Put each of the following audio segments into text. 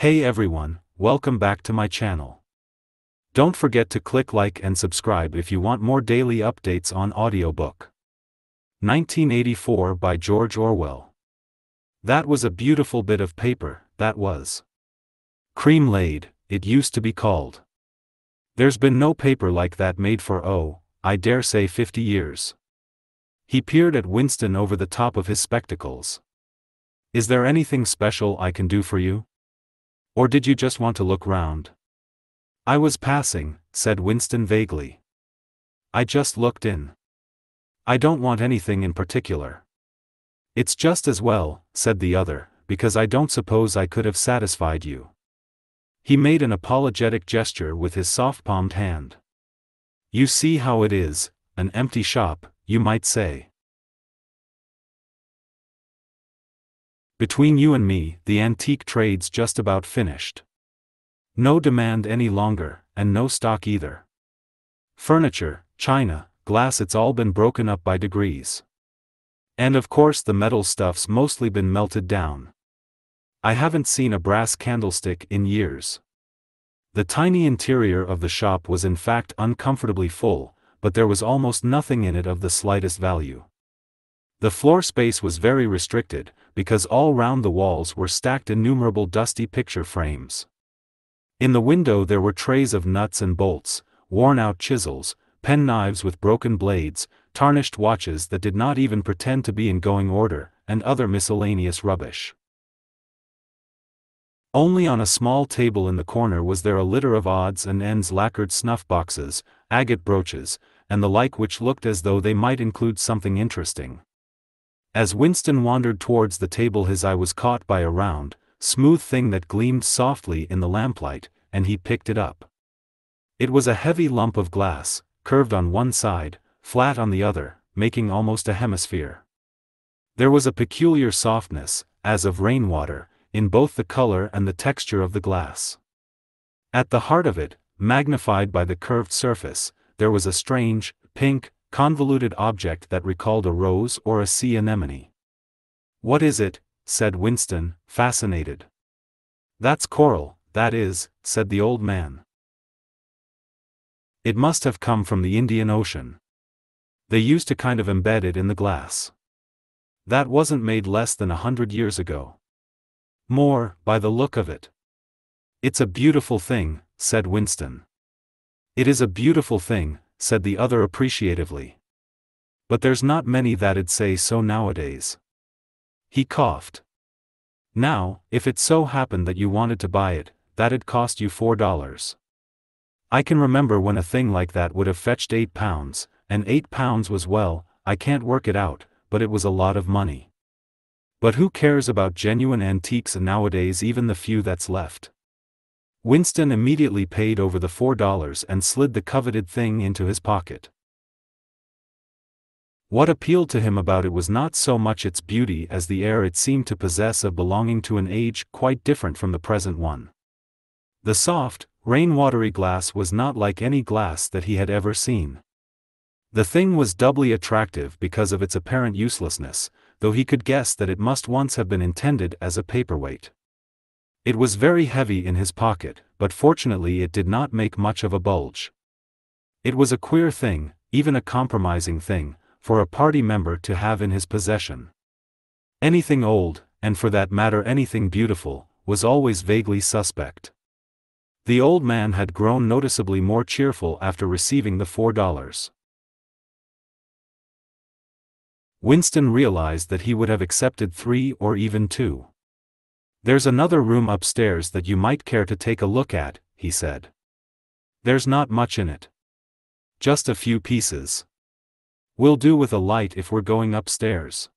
Hey everyone, welcome back to my channel. Don't forget to click like and subscribe if you want more daily updates on audiobook 1984 by George Orwell. That was a beautiful bit of paper, that was. Cream laid, it used to be called. There's been no paper like that made for oh, I dare say 50 years. He peered at Winston over the top of his spectacles. Is there anything special I can do for you? Or did you just want to look round? I was passing, said Winston vaguely. I just looked in. I don't want anything in particular. It's just as well, said the other, because I don't suppose I could have satisfied you. He made an apologetic gesture with his soft-palmed hand. You see how it is, an empty shop, you might say. Between you and me, the antique trade's just about finished. No demand any longer, and no stock either. Furniture, china, glass, it's all been broken up by degrees. And of course the metal stuff's mostly been melted down. I haven't seen a brass candlestick in years. The tiny interior of the shop was in fact uncomfortably full, but there was almost nothing in it of the slightest value. The floor space was very restricted, because all round the walls were stacked innumerable dusty picture frames. In the window there were trays of nuts and bolts, worn-out chisels, penknives with broken blades, tarnished watches that did not even pretend to be in going order, and other miscellaneous rubbish. Only on a small table in the corner was there a litter of odds and ends, lacquered snuff boxes, agate brooches, and the like, which looked as though they might include something interesting. As Winston wandered towards the table, his eye was caught by a round, smooth thing that gleamed softly in the lamplight, and he picked it up. It was a heavy lump of glass, curved on one side, flat on the other, making almost a hemisphere. There was a peculiar softness, as of rainwater, in both the color and the texture of the glass. At the heart of it, magnified by the curved surface, there was a strange, pink, convoluted object that recalled a rose or a sea anemone. What is it? said Winston, fascinated. That's coral, that is, said the old man. It must have come from the Indian Ocean. They used to kind of embed it in the glass. That wasn't made less than 100 years ago. More, by the look of it. It's a beautiful thing, said Winston. It is a beautiful thing, said the other appreciatively. But there's not many that'd say so nowadays. He coughed. Now, if it so happened that you wanted to buy it, that'd cost you $4. I can remember when a thing like that would have fetched £8, and £8 was, well, I can't work it out, but it was a lot of money. But who cares about genuine antiques nowadays, even the few that's left? Winston immediately paid over the $4 and slid the coveted thing into his pocket. What appealed to him about it was not so much its beauty as the air it seemed to possess of belonging to an age quite different from the present one. The soft, rain-watery glass was not like any glass that he had ever seen. The thing was doubly attractive because of its apparent uselessness, though he could guess that it must once have been intended as a paperweight. It was very heavy in his pocket, but fortunately it did not make much of a bulge. It was a queer thing, even a compromising thing, for a party member to have in his possession. Anything old, and for that matter anything beautiful, was always vaguely suspect. The old man had grown noticeably more cheerful after receiving the $4. Winston realized that he would have accepted 3 or even 2. There's another room upstairs that you might care to take a look at, he said. There's not much in it. Just a few pieces. We'll do with a light if we're going upstairs.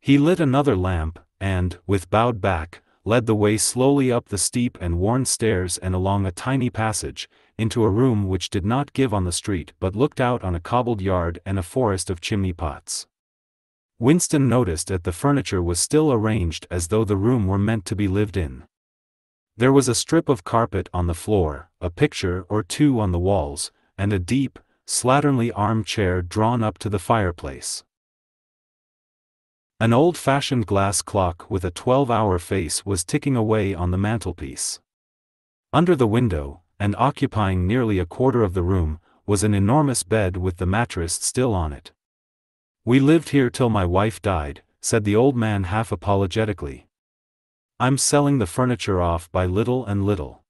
He lit another lamp, and, with bowed back, led the way slowly up the steep and worn stairs and along a tiny passage, into a room which did not give on the street but looked out on a cobbled yard and a forest of chimney pots. Winston noticed that the furniture was still arranged as though the room were meant to be lived in. There was a strip of carpet on the floor, a picture or two on the walls, and a deep, slatternly armchair drawn up to the fireplace. An old-fashioned glass clock with a 12-hour face was ticking away on the mantelpiece. Under the window, and occupying nearly a quarter of the room, was an enormous bed with the mattress still on it. "We lived here till my wife died," said the old man half apologetically. "I'm selling the furniture off by little and little.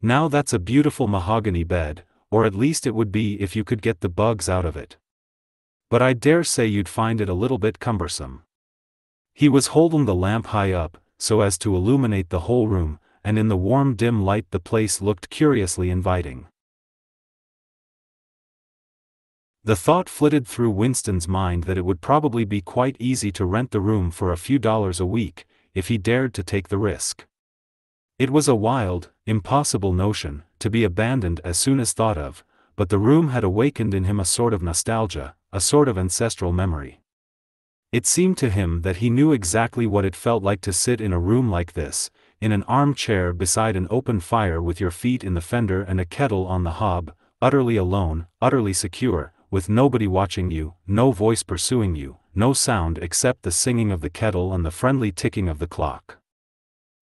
Now that's a beautiful mahogany bed, or at least it would be if you could get the bugs out of it. But I dare say you'd find it a little bit cumbersome." He was holding the lamp high up, so as to illuminate the whole room, and in the warm dim light the place looked curiously inviting. The thought flitted through Winston's mind that it would probably be quite easy to rent the room for a few dollars a week, if he dared to take the risk. It was a wild, impossible notion, to be abandoned as soon as thought of, but the room had awakened in him a sort of nostalgia, a sort of ancestral memory. It seemed to him that he knew exactly what it felt like to sit in a room like this, in an armchair beside an open fire with your feet in the fender and a kettle on the hob, utterly alone, utterly secure, with nobody watching you, no voice pursuing you, no sound except the singing of the kettle and the friendly ticking of the clock.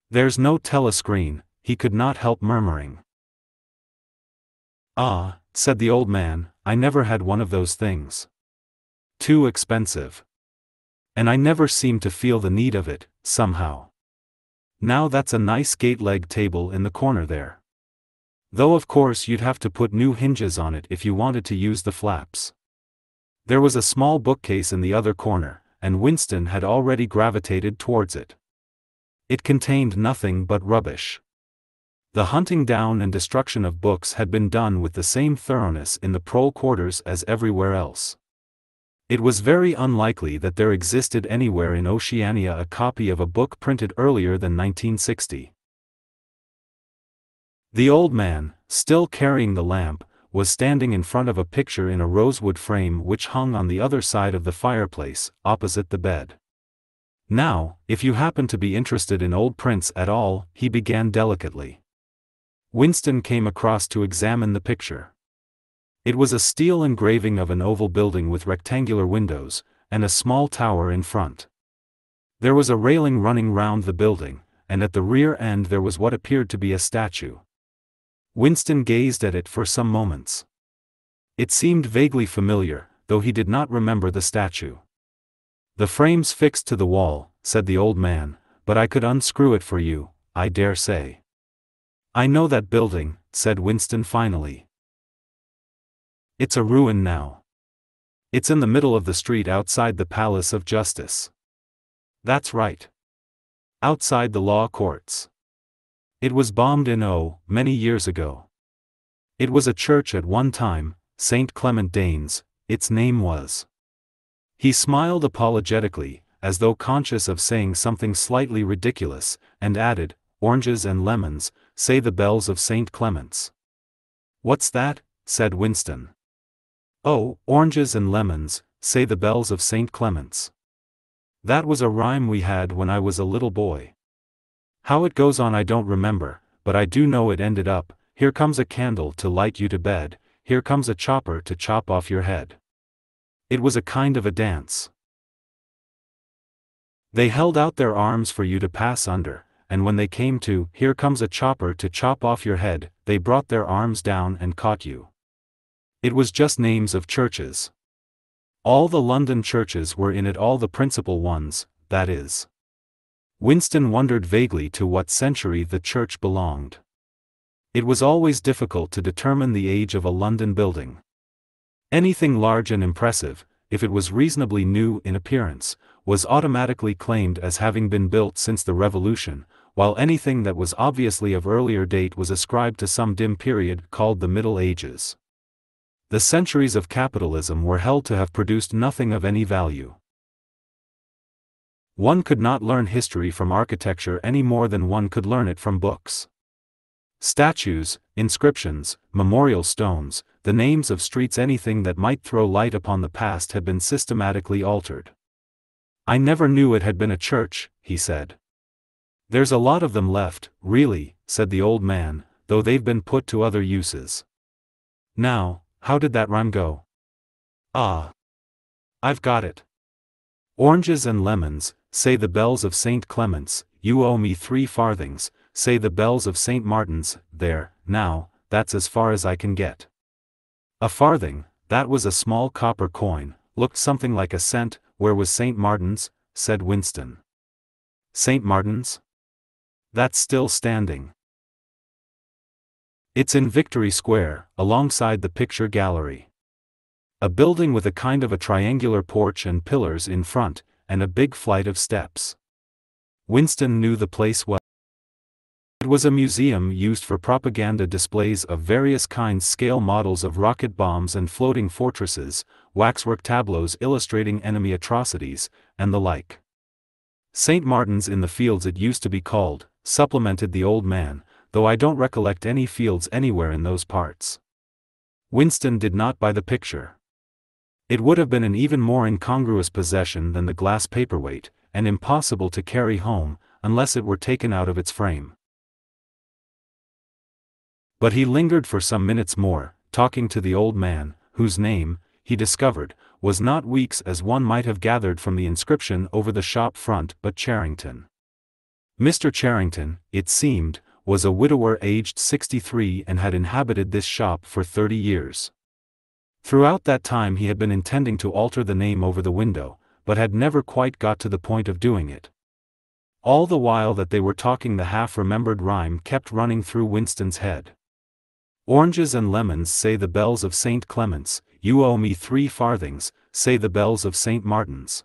"There's no telescreen," he could not help murmuring. "Ah," said the old man, "I never had one of those things. Too expensive. And I never seemed to feel the need of it, somehow. Now that's a nice gate-leg table in the corner there. Though of course you'd have to put new hinges on it if you wanted to use the flaps." There was a small bookcase in the other corner, and Winston had already gravitated towards it. It contained nothing but rubbish. The hunting down and destruction of books had been done with the same thoroughness in the prole quarters as everywhere else. It was very unlikely that there existed anywhere in Oceania a copy of a book printed earlier than 1960. The old man, still carrying the lamp, was standing in front of a picture in a rosewood frame which hung on the other side of the fireplace, opposite the bed. "Now, if you happen to be interested in old prints at all," he began delicately. Winston came across to examine the picture. It was a steel engraving of an oval building with rectangular windows, and a small tower in front. There was a railing running round the building, and at the rear end there was what appeared to be a statue. Winston gazed at it for some moments. It seemed vaguely familiar, though he did not remember the statue. "The frame's fixed to the wall," said the old man, "but I could unscrew it for you, I dare say." "I know that building," said Winston finally. "It's a ruin now. It's in the middle of the street outside the Palace of Justice." "That's right. Outside the law courts. It was bombed in many years ago. It was a church at one time, St. Clement Danes, its name was." He smiled apologetically, as though conscious of saying something slightly ridiculous, and added, "Oranges and lemons, say the bells of St. Clement's." "What's that?" said Winston. "Oh, oranges and lemons, say the bells of St. Clement's. That was a rhyme we had when I was a little boy. How it goes on I don't remember, but I do know it ended up, here comes a candle to light you to bed, here comes a chopper to chop off your head. It was a kind of a dance. They held out their arms for you to pass under, and when they came to, here comes a chopper to chop off your head, they brought their arms down and caught you. It was just names of churches. All the London churches were in it, all the principal ones, that is." Winston wondered vaguely to what century the church belonged. It was always difficult to determine the age of a London building. Anything large and impressive, if it was reasonably new in appearance, was automatically claimed as having been built since the Revolution, while anything that was obviously of earlier date was ascribed to some dim period called the Middle Ages. The centuries of capitalism were held to have produced nothing of any value. One could not learn history from architecture any more than one could learn it from books. Statues, inscriptions, memorial stones, the names of streets, anything that might throw light upon the past had been systematically altered. "I never knew it had been a church," he said. "There's a lot of them left, really," said the old man, "though they've been put to other uses. Now, how did that rhyme go? Ah! I've got it. Oranges and lemons, say the bells of St. Clement's, you owe me 3 farthings, say the bells of St. Martin's, there, now, that's as far as I can get. A farthing, that was a small copper coin, looked something like a cent. Where was St. Martin's? Said Winston. St. Martin's? That's still standing. It's in Victory Square, alongside the picture gallery. A building with a kind of a triangular porch and pillars in front, and a big flight of steps. Winston knew the place well. It was a museum used for propaganda displays of various kinds, scale models of rocket bombs and floating fortresses, waxwork tableaus illustrating enemy atrocities, and the like. St. Martin's in the Fields, it used to be called, supplemented the old man, though I don't recollect any fields anywhere in those parts. Winston did not buy the picture. It would have been an even more incongruous possession than the glass paperweight, and impossible to carry home, unless it were taken out of its frame. But he lingered for some minutes more, talking to the old man, whose name, he discovered, was not Weeks as one might have gathered from the inscription over the shop front, but Charrington. Mr. Charrington, it seemed, was a widower aged 63 and had inhabited this shop for 30 years. Throughout that time he had been intending to alter the name over the window, but had never quite got to the point of doing it. All the while that they were talking, the half-remembered rhyme kept running through Winston's head. Oranges and lemons, say the bells of St. Clement's, you owe me 3 farthings, say the bells of St. Martin's.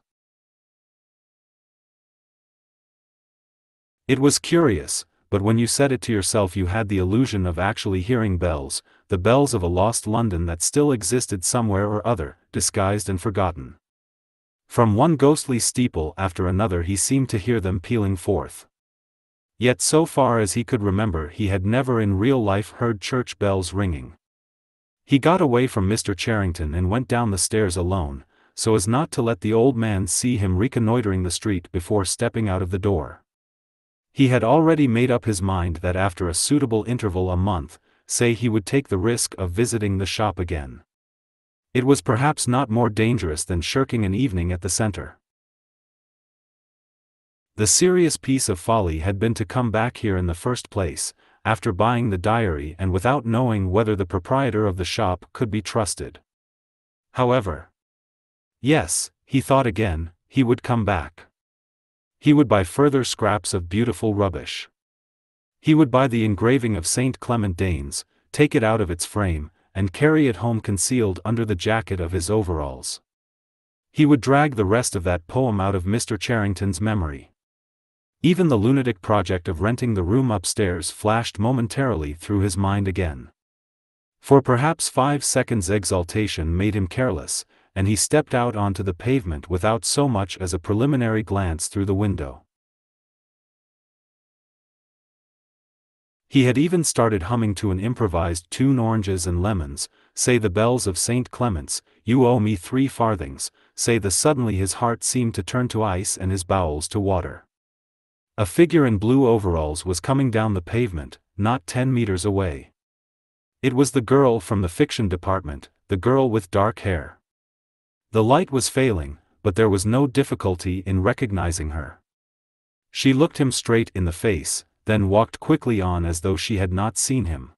It was curious, but when you said it to yourself you had the illusion of actually hearing bells, the bells of a lost London that still existed somewhere or other, disguised and forgotten. From one ghostly steeple after another he seemed to hear them pealing forth. Yet so far as he could remember he had never in real life heard church bells ringing. He got away from Mr. Charrington and went down the stairs alone, so as not to let the old man see him reconnoitering the street before stepping out of the door. He had already made up his mind that after a suitable interval, a month, say, he would take the risk of visiting the shop again. It was perhaps not more dangerous than shirking an evening at the centre. The serious piece of folly had been to come back here in the first place, after buying the diary and without knowing whether the proprietor of the shop could be trusted. However, yes, he thought again, he would come back. He would buy further scraps of beautiful rubbish. He would buy the engraving of St. Clement Danes, take it out of its frame, and carry it home concealed under the jacket of his overalls. He would drag the rest of that poem out of Mr. Charrington's memory. Even the lunatic project of renting the room upstairs flashed momentarily through his mind again. For perhaps 5 seconds exaltation made him careless, and he stepped out onto the pavement without so much as a preliminary glance through the window. He had even started humming to an improvised tune, oranges and lemons, say the bells of St. Clement's, you owe me 3 farthings, say the suddenly his heart seemed to turn to ice and his bowels to water. A figure in blue overalls was coming down the pavement, not 10 meters away. It was the girl from the fiction department, the girl with dark hair. The light was failing, but there was no difficulty in recognizing her. She looked him straight in the face, then walked quickly on as though she had not seen him.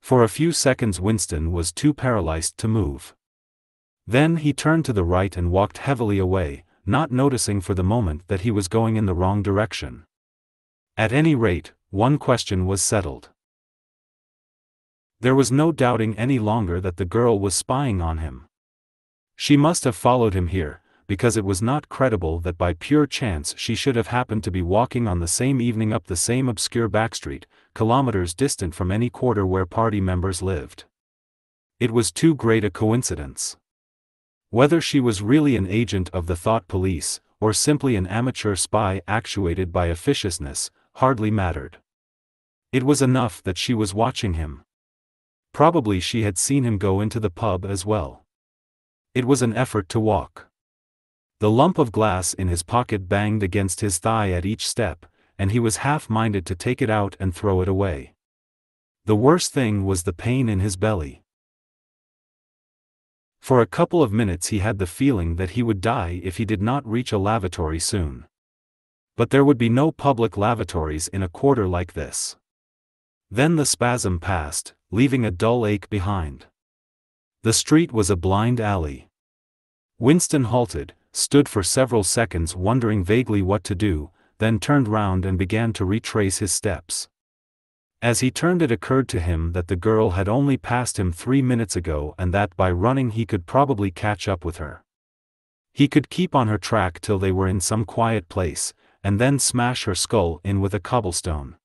For a few seconds Winston was too paralyzed to move. Then he turned to the right and walked heavily away, not noticing for the moment that he was going in the wrong direction. At any rate, one question was settled. There was no doubting any longer that the girl was spying on him. She must have followed him here, because it was not credible that by pure chance she should have happened to be walking on the same evening up the same obscure backstreet, kilometers distant from any quarter where party members lived. It was too great a coincidence. Whether she was really an agent of the Thought Police, or simply an amateur spy actuated by officiousness, hardly mattered. It was enough that she was watching him. Probably she had seen him go into the pub as well. It was an effort to walk. The lump of glass in his pocket banged against his thigh at each step, and he was half-minded to take it out and throw it away. The worst thing was the pain in his belly. For a couple of minutes he had the feeling that he would die if he did not reach a lavatory soon. But there would be no public lavatories in a quarter like this. Then the spasm passed, leaving a dull ache behind. The street was a blind alley. Winston halted, stood for several seconds wondering vaguely what to do, then turned round and began to retrace his steps. As he turned, it occurred to him that the girl had only passed him 3 minutes ago and that by running he could probably catch up with her. He could keep on her track till they were in some quiet place, and then smash her skull in with a cobblestone.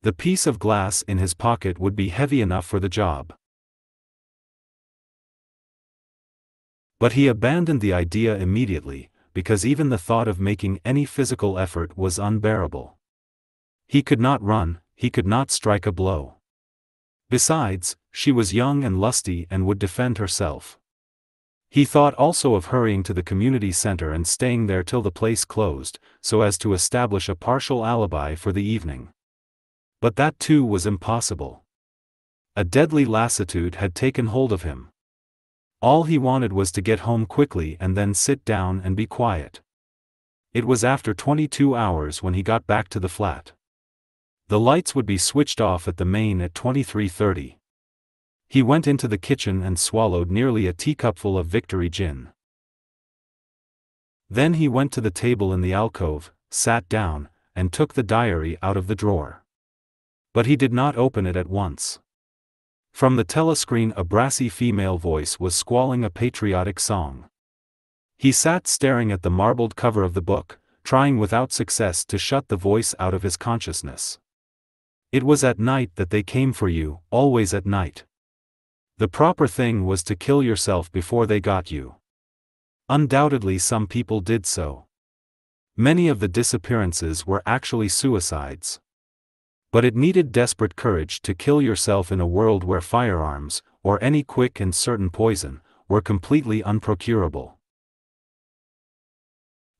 The piece of glass in his pocket would be heavy enough for the job. But he abandoned the idea immediately, because even the thought of making any physical effort was unbearable. He could not run, he could not strike a blow. Besides, she was young and lusty and would defend herself. He thought also of hurrying to the community center and staying there till the place closed, so as to establish a partial alibi for the evening. But that too was impossible. A deadly lassitude had taken hold of him. All he wanted was to get home quickly and then sit down and be quiet. It was after 22 hours when he got back to the flat. The lights would be switched off at the main at 23:30. He went into the kitchen and swallowed nearly a teacupful of Victory gin. Then he went to the table in the alcove, sat down, and took the diary out of the drawer. But he did not open it at once. From the telescreen a brassy female voice was squalling a patriotic song. He sat staring at the marbled cover of the book, trying without success to shut the voice out of his consciousness. It was at night that they came for you, always at night. The proper thing was to kill yourself before they got you. Undoubtedly some people did so. Many of the disappearances were actually suicides. But it needed desperate courage to kill yourself in a world where firearms, or any quick and certain poison, were completely unprocurable.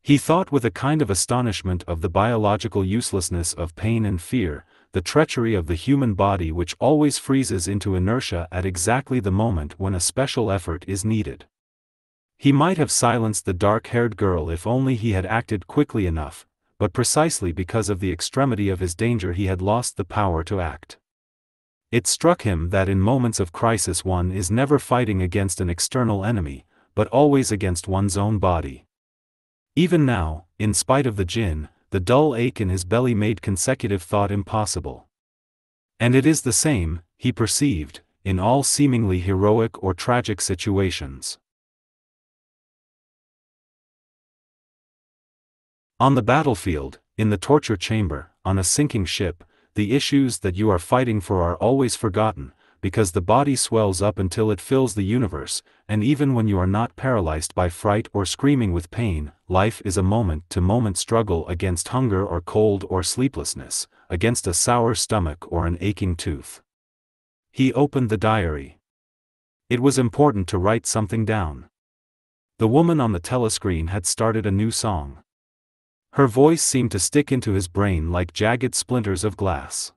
He thought with a kind of astonishment of the biological uselessness of pain and fear, the treachery of the human body which always freezes into inertia at exactly the moment when a special effort is needed. He might have silenced the dark-haired girl if only he had acted quickly enough, but precisely because of the extremity of his danger he had lost the power to act. It struck him that in moments of crisis one is never fighting against an external enemy, but always against one's own body. Even now, in spite of the gin, the dull ache in his belly made consecutive thought impossible. And it is the same, he perceived, in all seemingly heroic or tragic situations. On the battlefield, in the torture chamber, on a sinking ship, the issues that you are fighting for are always forgotten, because the body swells up until it fills the universe, and even when you are not paralyzed by fright or screaming with pain, life is a moment-to-moment struggle against hunger or cold or sleeplessness, against a sour stomach or an aching tooth. He opened the diary. It was important to write something down. The woman on the telescreen had started a new song. Her voice seemed to stick into his brain like jagged splinters of glass.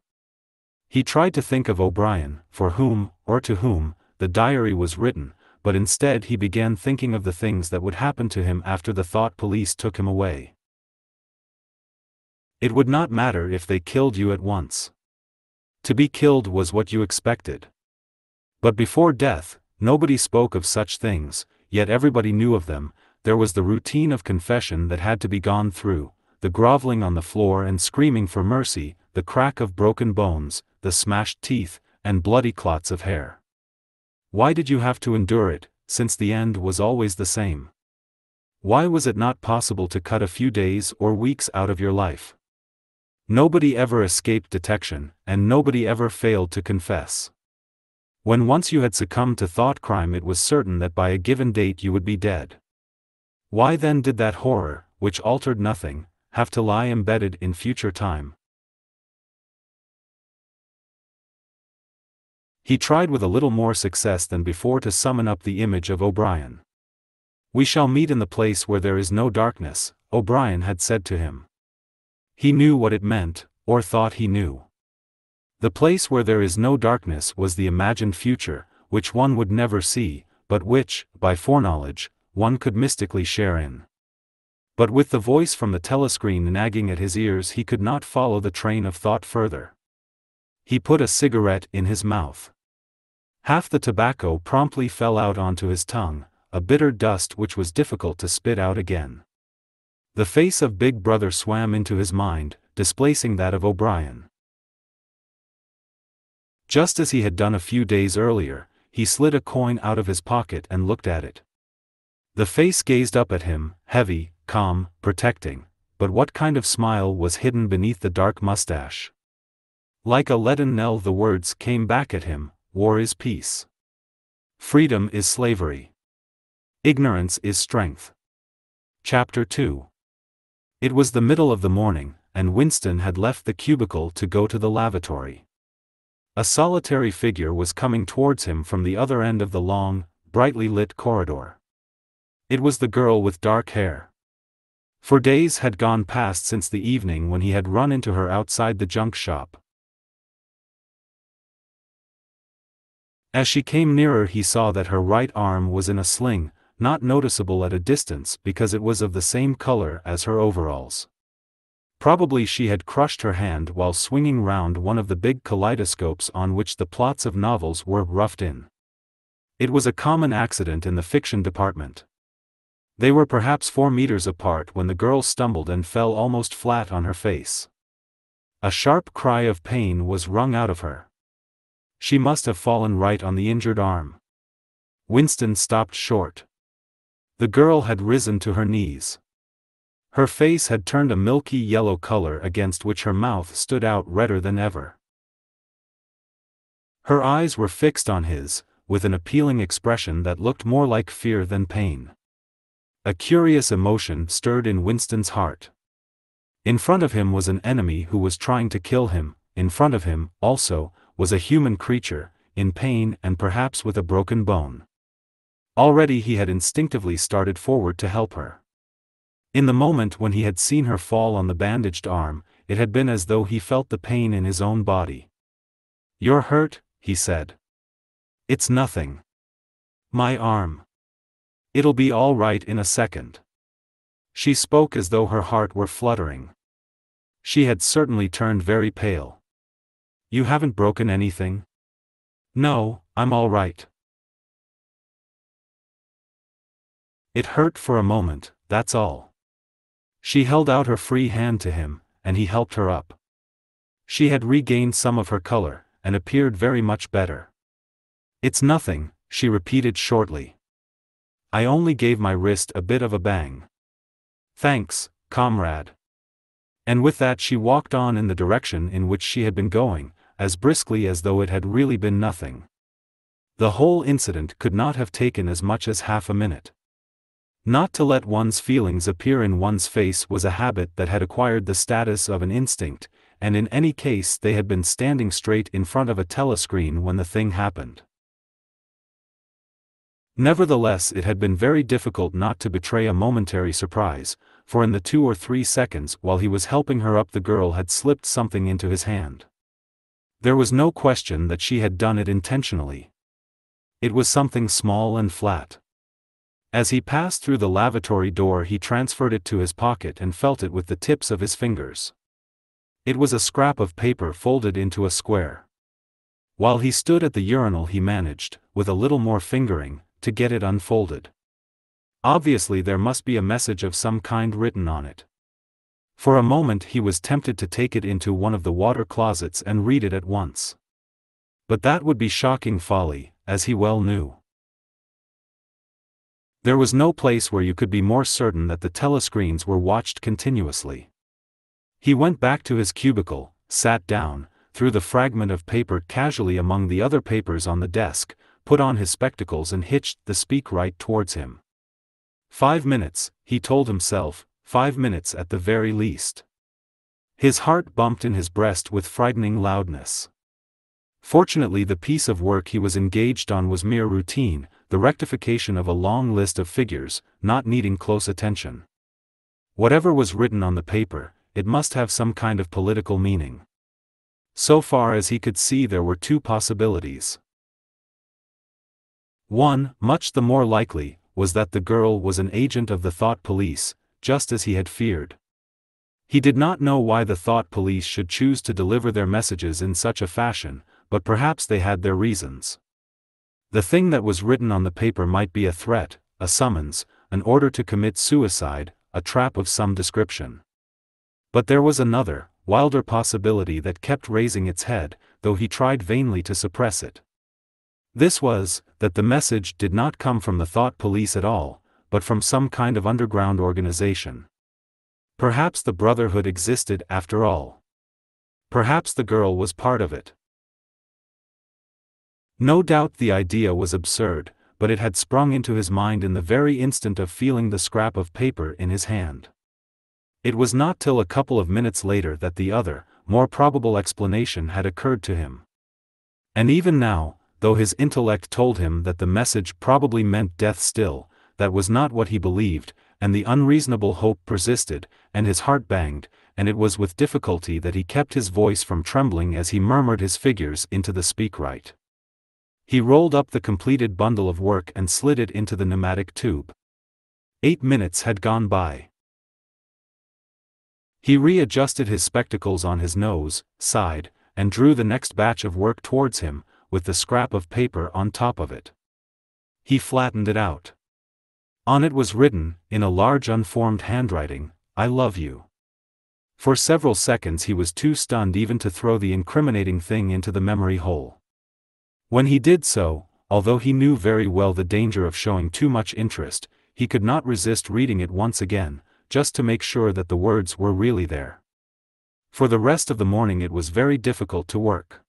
He tried to think of O'Brien, for whom, or to whom, the diary was written, but instead he began thinking of the things that would happen to him after the Thought Police took him away. It would not matter if they killed you at once. To be killed was what you expected. But before death, nobody spoke of such things, yet everybody knew of them. There was the routine of confession that had to be gone through, the groveling on the floor and screaming for mercy, the crack of broken bones, the smashed teeth, and bloody clots of hair. Why did you have to endure it, since the end was always the same? Why was it not possible to cut a few days or weeks out of your life? Nobody ever escaped detection, and nobody ever failed to confess. When once you had succumbed to thought crime, it was certain that by a given date you would be dead. Why then did that horror, which altered nothing, have to lie embedded in future time? He tried with a little more success than before to summon up the image of O'Brien. "We shall meet in the place where there is no darkness," O'Brien had said to him. He knew what it meant, or thought he knew. The place where there is no darkness was the imagined future, which one would never see, but which, by foreknowledge, one could mystically share in. But with the voice from the telescreen nagging at his ears, he could not follow the train of thought further. He put a cigarette in his mouth. Half the tobacco promptly fell out onto his tongue, a bitter dust which was difficult to spit out again. The face of Big Brother swam into his mind, displacing that of O'Brien. Just as he had done a few days earlier, he slid a coin out of his pocket and looked at it. The face gazed up at him, heavy, calm, protecting, but what kind of smile was hidden beneath the dark mustache? Like a leaden knell, the words came back at him: war is peace. Freedom is slavery. Ignorance is strength. Chapter 2. It was the middle of the morning, and Winston had left the cubicle to go to the lavatory. A solitary figure was coming towards him from the other end of the long, brightly lit corridor. It was the girl with dark hair. 4 days had gone past since the evening when he had run into her outside the junk shop. As she came nearer, he saw that her right arm was in a sling, not noticeable at a distance because it was of the same color as her overalls. Probably she had crushed her hand while swinging round one of the big kaleidoscopes on which the plots of novels were roughed in. It was a common accident in the fiction department. They were perhaps 4 meters apart when the girl stumbled and fell almost flat on her face. A sharp cry of pain was wrung out of her. She must have fallen right on the injured arm. Winston stopped short. The girl had risen to her knees. Her face had turned a milky yellow color against which her mouth stood out redder than ever. Her eyes were fixed on his, with an appealing expression that looked more like fear than pain. A curious emotion stirred in Winston's heart. In front of him was an enemy who was trying to kill him. In front of him, also, was a human creature, in pain and perhaps with a broken bone. Already he had instinctively started forward to help her. In the moment when he had seen her fall on the bandaged arm, it had been as though he felt the pain in his own body. "You're hurt," he said. "It's nothing. My arm. It'll be all right in a second." She spoke as though her heart were fluttering. She had certainly turned very pale. "You haven't broken anything?" "No, I'm all right." "It hurt for a moment, that's all." She held out her free hand to him, and he helped her up. She had regained some of her color, and appeared very much better. "It's nothing," she repeated shortly. "I only gave my wrist a bit of a bang." "Thanks, comrade." And with that she walked on in the direction in which she had been going, as briskly as though it had really been nothing. The whole incident could not have taken as much as half a minute. Not to let one's feelings appear in one's face was a habit that had acquired the status of an instinct, and in any case they had been standing straight in front of a telescreen when the thing happened. Nevertheless, it had been very difficult not to betray a momentary surprise, for in the 2 or 3 seconds while he was helping her up, the girl had slipped something into his hand. There was no question that she had done it intentionally. It was something small and flat. As he passed through the lavatory door, he transferred it to his pocket and felt it with the tips of his fingers. It was a scrap of paper folded into a square. While he stood at the urinal, he managed, with a little more fingering, to get it unfolded. Obviously there must be a message of some kind written on it. For a moment he was tempted to take it into one of the water closets and read it at once. But that would be shocking folly, as he well knew. There was no place where you could be more certain that the telescreens were watched continuously. He went back to his cubicle, sat down, threw the fragment of paper casually among the other papers on the desk, put on his spectacles and hitched the speak right towards him. 5 minutes, he told himself, 5 minutes at the very least. His heart bumped in his breast with frightening loudness. Fortunately, the piece of work he was engaged on was mere routine, the rectification of a long list of figures, not needing close attention. Whatever was written on the paper, it must have some kind of political meaning. So far as he could see, there were 2 possibilities. One, much the more likely, was that the girl was an agent of the Thought Police, just as he had feared. He did not know why the Thought Police should choose to deliver their messages in such a fashion, but perhaps they had their reasons. The thing that was written on the paper might be a threat, a summons, an order to commit suicide, a trap of some description. But there was another, wilder possibility that kept raising its head, though he tried vainly to suppress it. This was, that the message did not come from the Thought Police at all, but from some kind of underground organization. Perhaps the Brotherhood existed after all. Perhaps the girl was part of it. No doubt the idea was absurd, but it had sprung into his mind in the very instant of feeling the scrap of paper in his hand. It was not till a couple of minutes later that the other, more probable explanation had occurred to him. And even now, though his intellect told him that the message probably meant death still, that was not what he believed, and the unreasonable hope persisted, and his heart banged, and it was with difficulty that he kept his voice from trembling as he murmured his figures into the speakwrite. He rolled up the completed bundle of work and slid it into the pneumatic tube. 8 minutes had gone by. He readjusted his spectacles on his nose, sighed, and drew the next batch of work towards him, with the scrap of paper on top of it. He flattened it out. On it was written, in a large unformed handwriting, "I love you." For several seconds he was too stunned even to throw the incriminating thing into the memory hole. When he did so, although he knew very well the danger of showing too much interest, he could not resist reading it once again, just to make sure that the words were really there. For the rest of the morning it was very difficult to work.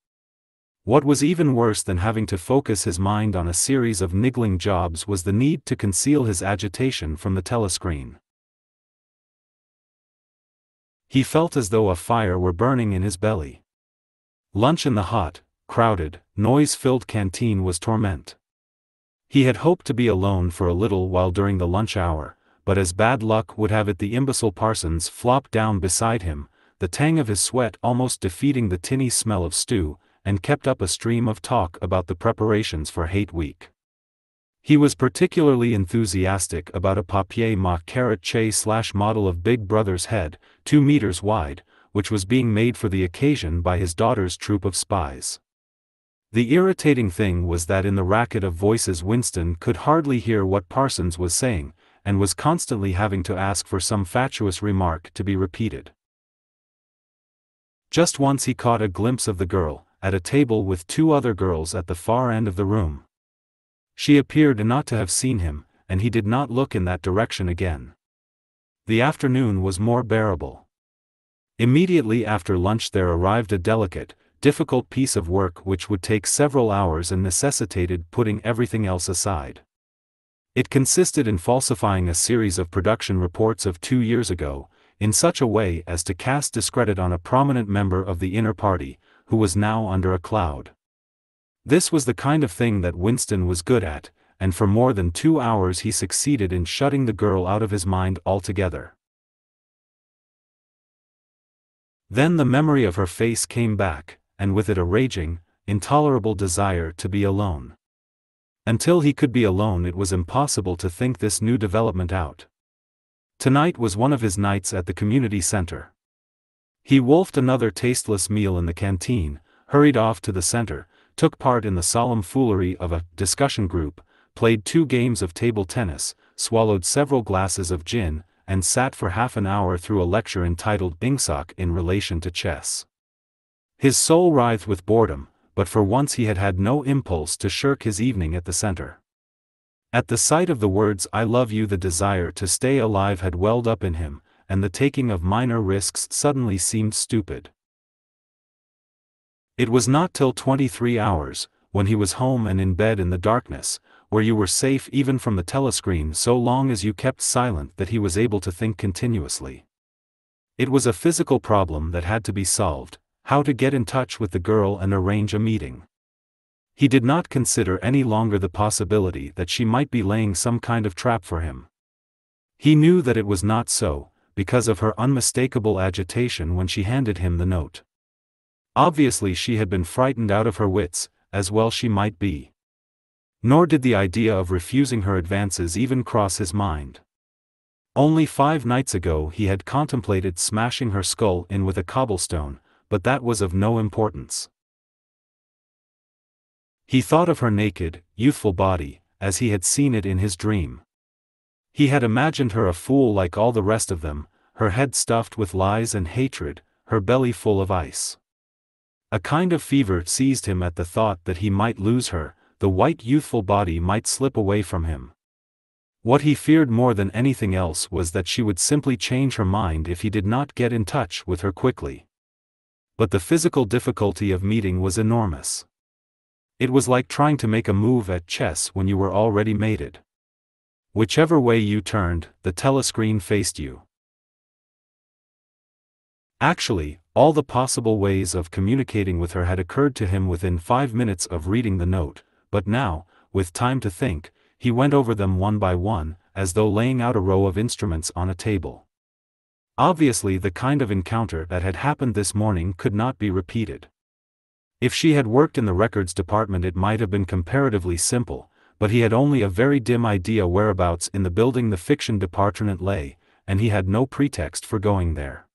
What was even worse than having to focus his mind on a series of niggling jobs was the need to conceal his agitation from the telescreen. He felt as though a fire were burning in his belly. Lunch in the hot, crowded, noise-filled canteen was torment. He had hoped to be alone for a little while during the lunch hour, but as bad luck would have it the imbecile Parsons flopped down beside him, the tang of his sweat almost defeating the tinny smell of stew, and kept up a stream of talk about the preparations for Hate Week. He was particularly enthusiastic about a papier-mâché carrot-model of Big Brother's head, 2 meters wide, which was being made for the occasion by his daughter's troop of spies. The irritating thing was that in the racket of voices Winston could hardly hear what Parsons was saying, and was constantly having to ask for some fatuous remark to be repeated. Just once he caught a glimpse of the girl, at a table with 2 other girls at the far end of the room. She appeared not to have seen him, and he did not look in that direction again. The afternoon was more bearable. Immediately after lunch there arrived a delicate, difficult piece of work which would take several hours and necessitated putting everything else aside. It consisted in falsifying a series of production reports of 2 years ago, in such a way as to cast discredit on a prominent member of the inner party, who was now under a cloud. This was the kind of thing that Winston was good at, and for more than 2 hours he succeeded in shutting the girl out of his mind altogether. Then the memory of her face came back, and with it a raging, intolerable desire to be alone. Until he could be alone it was impossible to think this new development out. Tonight was one of his nights at the community center. He wolfed another tasteless meal in the canteen, hurried off to the center, took part in the solemn foolery of a discussion group, played 2 games of table tennis, swallowed several glasses of gin, and sat for half an hour through a lecture entitled Ingsoc in relation to chess. His soul writhed with boredom, but for once he had had no impulse to shirk his evening at the center. At the sight of the words "I love you," the desire to stay alive had welled up in him, and the taking of minor risks suddenly seemed stupid. It was not till 23 hours, when he was home and in bed in the darkness, where you were safe even from the telescreen so long as you kept silent, that he was able to think continuously. It was a physical problem that had to be solved, how to get in touch with the girl and arrange a meeting. He did not consider any longer the possibility that she might be laying some kind of trap for him. He knew that it was not so, because of her unmistakable agitation when she handed him the note. Obviously she had been frightened out of her wits, as well she might be. Nor did the idea of refusing her advances even cross his mind. Only 5 nights ago he had contemplated smashing her skull in with a cobblestone, but that was of no importance. He thought of her naked, youthful body, as he had seen it in his dream. He had imagined her a fool like all the rest of them, her head stuffed with lies and hatred, her belly full of ice. A kind of fever seized him at the thought that he might lose her, the white youthful body might slip away from him. What he feared more than anything else was that she would simply change her mind if he did not get in touch with her quickly. But the physical difficulty of meeting was enormous. It was like trying to make a move at chess when you were already mated. Whichever way you turned, the telescreen faced you. Actually, all the possible ways of communicating with her had occurred to him within 5 minutes of reading the note, but now, with time to think, he went over them one by one, as though laying out a row of instruments on a table. Obviously, the kind of encounter that had happened this morning could not be repeated. If she had worked in the records department, it might have been comparatively simple, but he had only a very dim idea whereabouts in the building the fiction department lay, and he had no pretext for going there.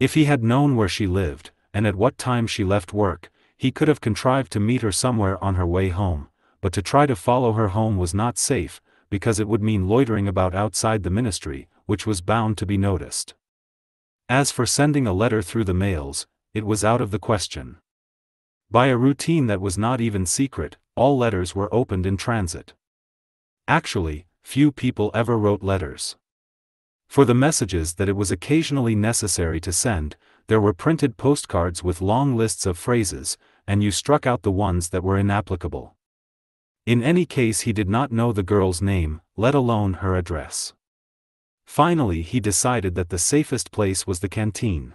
If he had known where she lived, and at what time she left work, he could have contrived to meet her somewhere on her way home, but to try to follow her home was not safe, because it would mean loitering about outside the ministry, which was bound to be noticed. As for sending a letter through the mails, it was out of the question. By a routine that was not even secret, all letters were opened in transit. Actually, few people ever wrote letters. For the messages that it was occasionally necessary to send, there were printed postcards with long lists of phrases, and you struck out the ones that were inapplicable. In any case, he did not know the girl's name, let alone her address. Finally, he decided that the safest place was the canteen.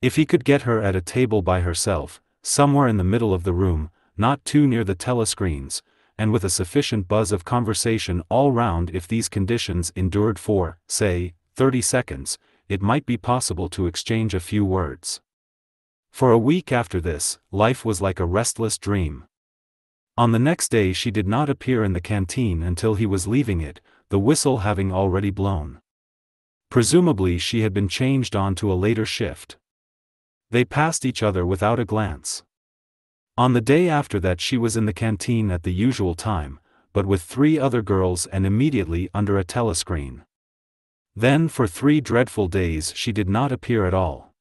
If he could get her at a table by herself, somewhere in the middle of the room, not too near the telescreens, and with a sufficient buzz of conversation all round, if these conditions endured for, say, 30 seconds, it might be possible to exchange a few words. For a week after this, life was like a restless dream. On the next day she did not appear in the canteen until he was leaving it, the whistle having already blown. Presumably she had been changed on to a later shift. They passed each other without a glance. On the day after that she was in the canteen at the usual time, but with 3 other girls and immediately under a telescreen. Then for 3 dreadful days she did not appear at all.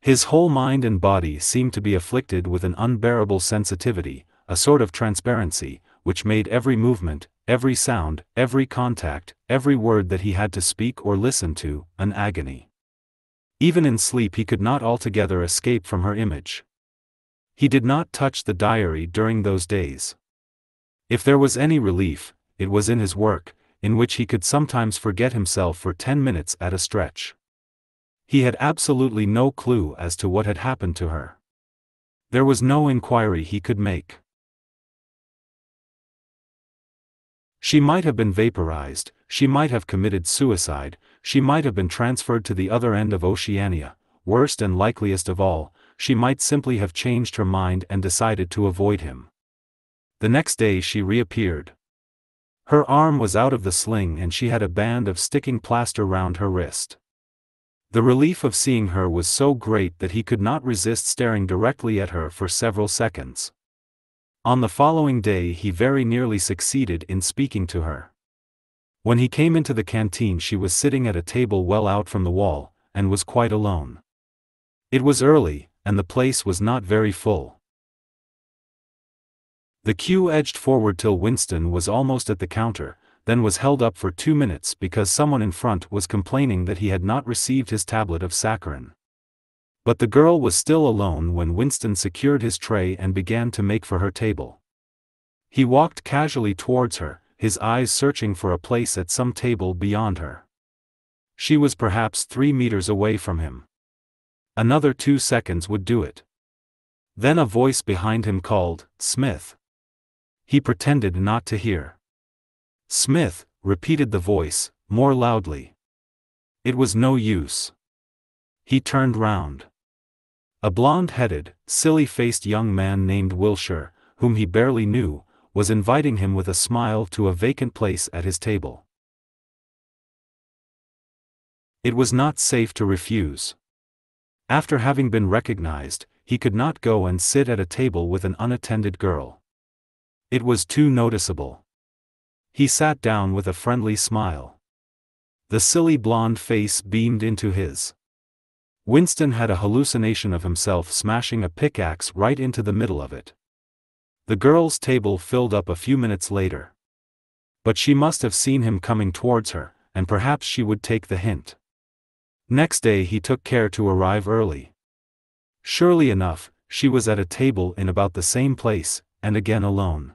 His whole mind and body seemed to be afflicted with an unbearable sensitivity, a sort of transparency, which made every movement, every sound, every contact, every word that he had to speak or listen to, an agony. Even in sleep he could not altogether escape from her image. He did not touch the diary during those days. If there was any relief, it was in his work, in which he could sometimes forget himself for 10 minutes at a stretch. He had absolutely no clue as to what had happened to her. There was no inquiry he could make. She might have been vaporized, she might have committed suicide, she might have been transferred to the other end of Oceania, worst and likeliest of all, she might simply have changed her mind and decided to avoid him. The next day she reappeared. Her arm was out of the sling and she had a band of sticking plaster round her wrist. The relief of seeing her was so great that he could not resist staring directly at her for several seconds. On the following day he very nearly succeeded in speaking to her. When he came into the canteen she was sitting at a table well out from the wall, and was quite alone. It was early, and the place was not very full. The queue edged forward till Winston was almost at the counter, then was held up for 2 minutes because someone in front was complaining that he had not received his tablet of saccharin. But the girl was still alone when Winston secured his tray and began to make for her table. He walked casually towards her, his eyes searching for a place at some table beyond her. She was perhaps 3 meters away from him. Another 2 seconds would do it. Then a voice behind him called, "Smith." He pretended not to hear. "Smith," repeated the voice, more loudly. It was no use. He turned round. A blonde-headed, silly-faced young man named Wilshire, whom he barely knew, was inviting him with a smile to a vacant place at his table. It was not safe to refuse. After having been recognized, he could not go and sit at a table with an unattended girl. It was too noticeable. He sat down with a friendly smile. The silly blonde face beamed into his. Winston had a hallucination of himself smashing a pickaxe right into the middle of it. The girl's table filled up a few minutes later. But she must have seen him coming towards her, and perhaps she would take the hint. Next day he took care to arrive early. Surely enough, she was at a table in about the same place, and again alone.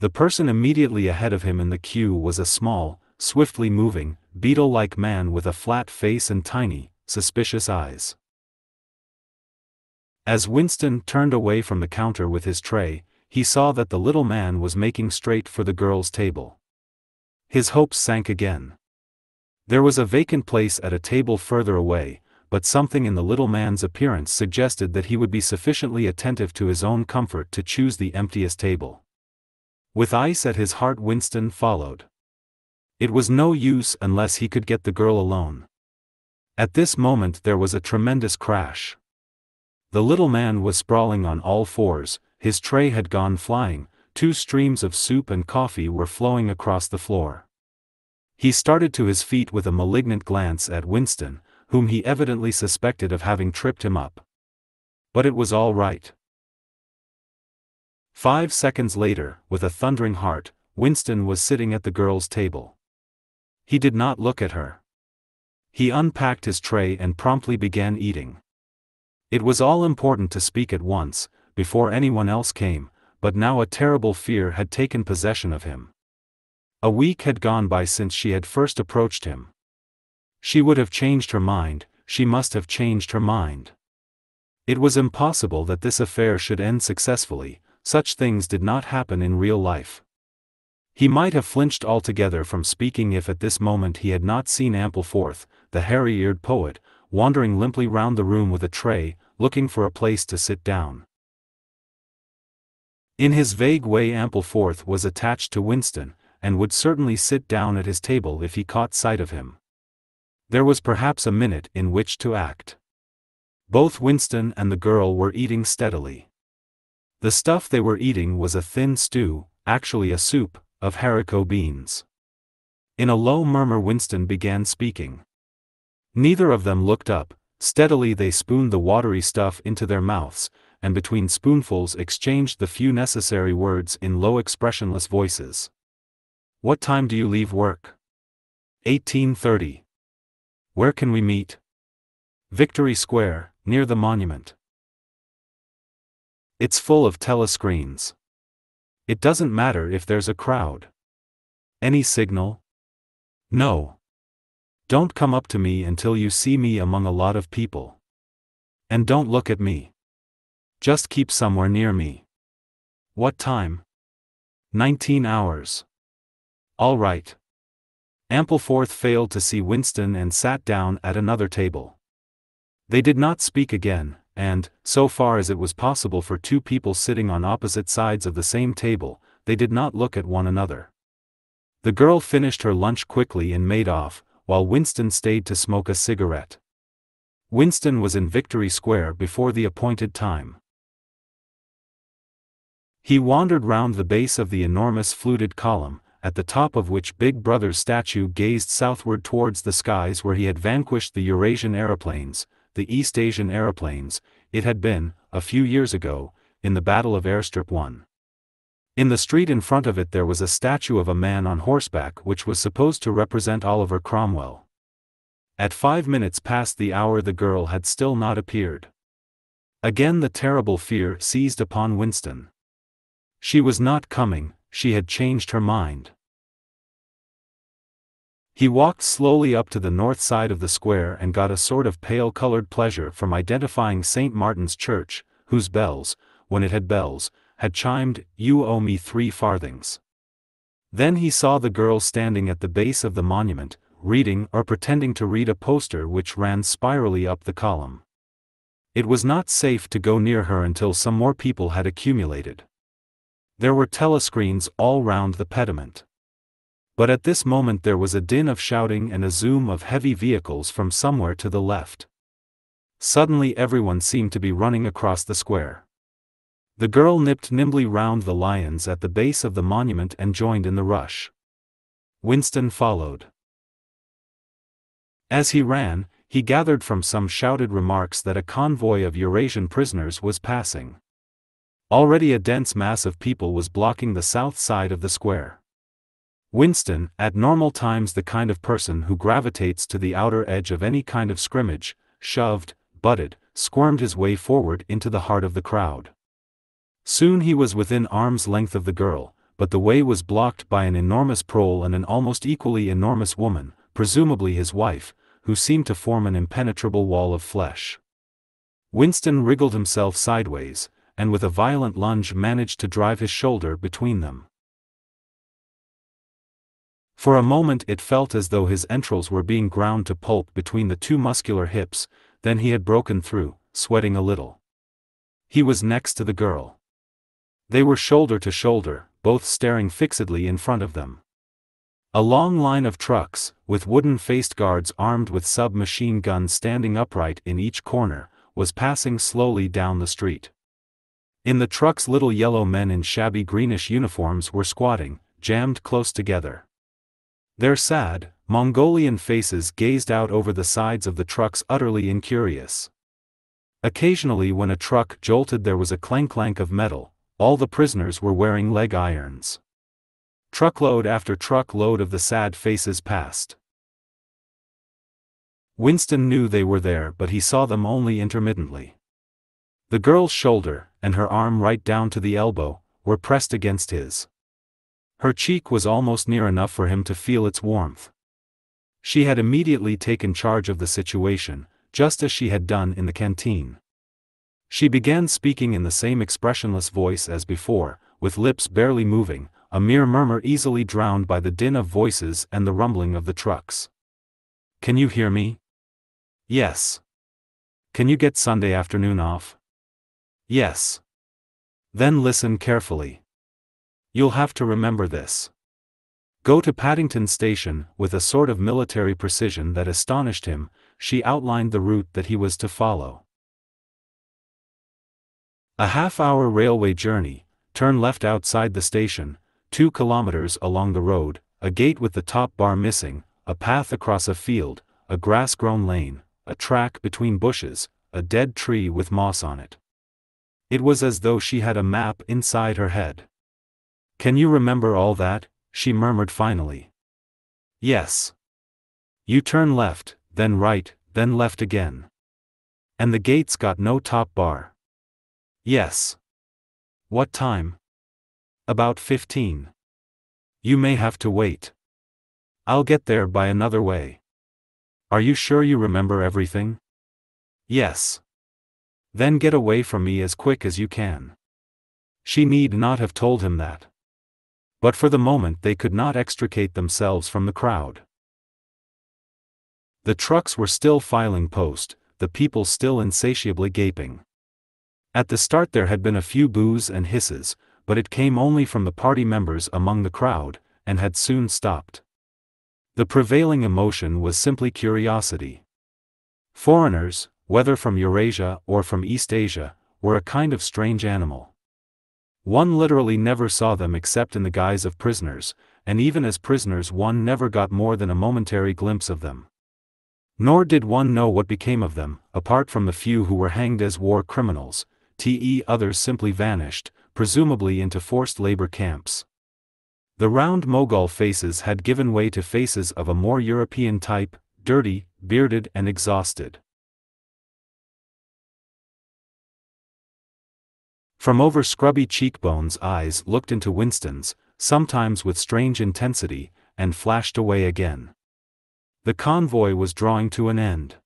The person immediately ahead of him in the queue was a small, swiftly moving, beetle-like man with a flat face and tiny, suspicious eyes. As Winston turned away from the counter with his tray, he saw that the little man was making straight for the girl's table. His hopes sank again. There was a vacant place at a table further away, but something in the little man's appearance suggested that he would be sufficiently attentive to his own comfort to choose the emptiest table. With ice at his heart, Winston followed. It was no use unless he could get the girl alone. At this moment there was a tremendous crash. The little man was sprawling on all fours, his tray had gone flying, two streams of soup and coffee were flowing across the floor. He started to his feet with a malignant glance at Winston, whom he evidently suspected of having tripped him up. But it was all right. 5 seconds later, with a thundering heart, Winston was sitting at the girl's table. He did not look at her. He unpacked his tray and promptly began eating. It was all important to speak at once, before anyone else came, but now a terrible fear had taken possession of him. A week had gone by since she had first approached him. She would have changed her mind, she must have changed her mind. It was impossible that this affair should end successfully, such things did not happen in real life. He might have flinched altogether from speaking if at this moment he had not seen Ampleforth, the hairy-eared poet, wandering limply round the room with a tray, looking for a place to sit down. In his vague way Ampleforth was attached to Winston, and would certainly sit down at his table if he caught sight of him. There was perhaps a minute in which to act. Both Winston and the girl were eating steadily. The stuff they were eating was a thin stew, actually a soup, of haricot beans. In a low murmur Winston began speaking. Neither of them looked up, steadily they spooned the watery stuff into their mouths, and between spoonfuls exchanged the few necessary words in low expressionless voices. What time do you leave work? 18:30. Where can we meet? Victory Square, near the monument. It's full of telescreens. It doesn't matter if there's a crowd. Any signal? No. Don't come up to me until you see me among a lot of people. And don't look at me. Just keep somewhere near me. What time? 19 hours. All right. Ampleforth failed to see Winston and sat down at another table. They did not speak again, and, so far as it was possible for two people sitting on opposite sides of the same table, they did not look at one another. The girl finished her lunch quickly and made off, while Winston stayed to smoke a cigarette. Winston was in Victory Square before the appointed time. He wandered round the base of the enormous fluted column, at the top of which Big Brother's statue gazed southward towards the skies where he had vanquished the Eurasian aeroplanes, the East Asian aeroplanes, it had been, a few years ago, in the Battle of Airstrip One. In the street in front of it there was a statue of a man on horseback which was supposed to represent Oliver Cromwell. At 5 minutes past the hour the girl had still not appeared. Again the terrible fear seized upon Winston. She was not coming, she had changed her mind. He walked slowly up to the north side of the square and got a sort of pale-colored pleasure from identifying St. Martin's Church, whose bells, when it had bells, had chimed, "You owe me 3 farthings." Then he saw the girl standing at the base of the monument, reading or pretending to read a poster which ran spirally up the column. It was not safe to go near her until some more people had accumulated. There were telescreens all round the pediment. But at this moment there was a din of shouting and a zoom of heavy vehicles from somewhere to the left. Suddenly everyone seemed to be running across the square. The girl nipped nimbly round the lions at the base of the monument and joined in the rush. Winston followed. As he ran, he gathered from some shouted remarks that a convoy of Eurasian prisoners was passing. Already a dense mass of people was blocking the south side of the square. Winston, at normal times the kind of person who gravitates to the outer edge of any kind of scrimmage, shoved, butted, squirmed his way forward into the heart of the crowd. Soon he was within arm's length of the girl, but the way was blocked by an enormous prole and an almost equally enormous woman, presumably his wife, who seemed to form an impenetrable wall of flesh. Winston wriggled himself sideways, and with a violent lunge managed to drive his shoulder between them. For a moment it felt as though his entrails were being ground to pulp between the two muscular hips, then he had broken through, sweating a little. He was next to the girl. They were shoulder to shoulder, both staring fixedly in front of them. A long line of trucks, with wooden-faced guards armed with submachine guns standing upright in each corner, was passing slowly down the street. In the trucks little yellow men in shabby greenish uniforms were squatting, jammed close together. Their sad, Mongolian faces gazed out over the sides of the trucks utterly incurious. Occasionally when a truck jolted there was a clank-clank of metal. All the prisoners were wearing leg irons. Truckload after truckload of the sad faces passed. Winston knew they were there but he saw them only intermittently. The girl's shoulder, and her arm right down to the elbow, were pressed against his. Her cheek was almost near enough for him to feel its warmth. She had immediately taken charge of the situation, just as she had done in the canteen. She began speaking in the same expressionless voice as before, with lips barely moving, a mere murmur easily drowned by the din of voices and the rumbling of the trucks. "Can you hear me?" "Yes." "Can you get Sunday afternoon off?" "Yes." "Then listen carefully. You'll have to remember this." Go to Paddington Station, with a sort of military precision that astonished him, she outlined the route that he was to follow. A half-hour railway journey, turn left outside the station, 2 kilometers along the road, a gate with the top bar missing, a path across a field, a grass-grown lane, a track between bushes, a dead tree with moss on it. It was as though she had a map inside her head. "Can you remember all that?" she murmured finally. "Yes." "You turn left, then right, then left again." "And the gate's got no top bar." "Yes." "What time?" "About 15. "You may have to wait." "I'll get there by another way." "Are you sure you remember everything?" "Yes." "Then get away from me as quick as you can." She need not have told him that. But for the moment they could not extricate themselves from the crowd. The trucks were still filing post, the people still insatiably gaping. At the start there had been a few boos and hisses, but it came only from the party members among the crowd, and had soon stopped. The prevailing emotion was simply curiosity. Foreigners, whether from Eurasia or from East Asia, were a kind of strange animal. One literally never saw them except in the guise of prisoners, and even as prisoners one never got more than a momentary glimpse of them. Nor did one know what became of them, apart from the few who were hanged as war criminals, others simply vanished, presumably into forced labor camps. The round Mogul faces had given way to faces of a more European type, dirty, bearded and exhausted. From over scrubby cheekbones eyes looked into Winston's, sometimes with strange intensity, and flashed away again. The convoy was drawing to an end.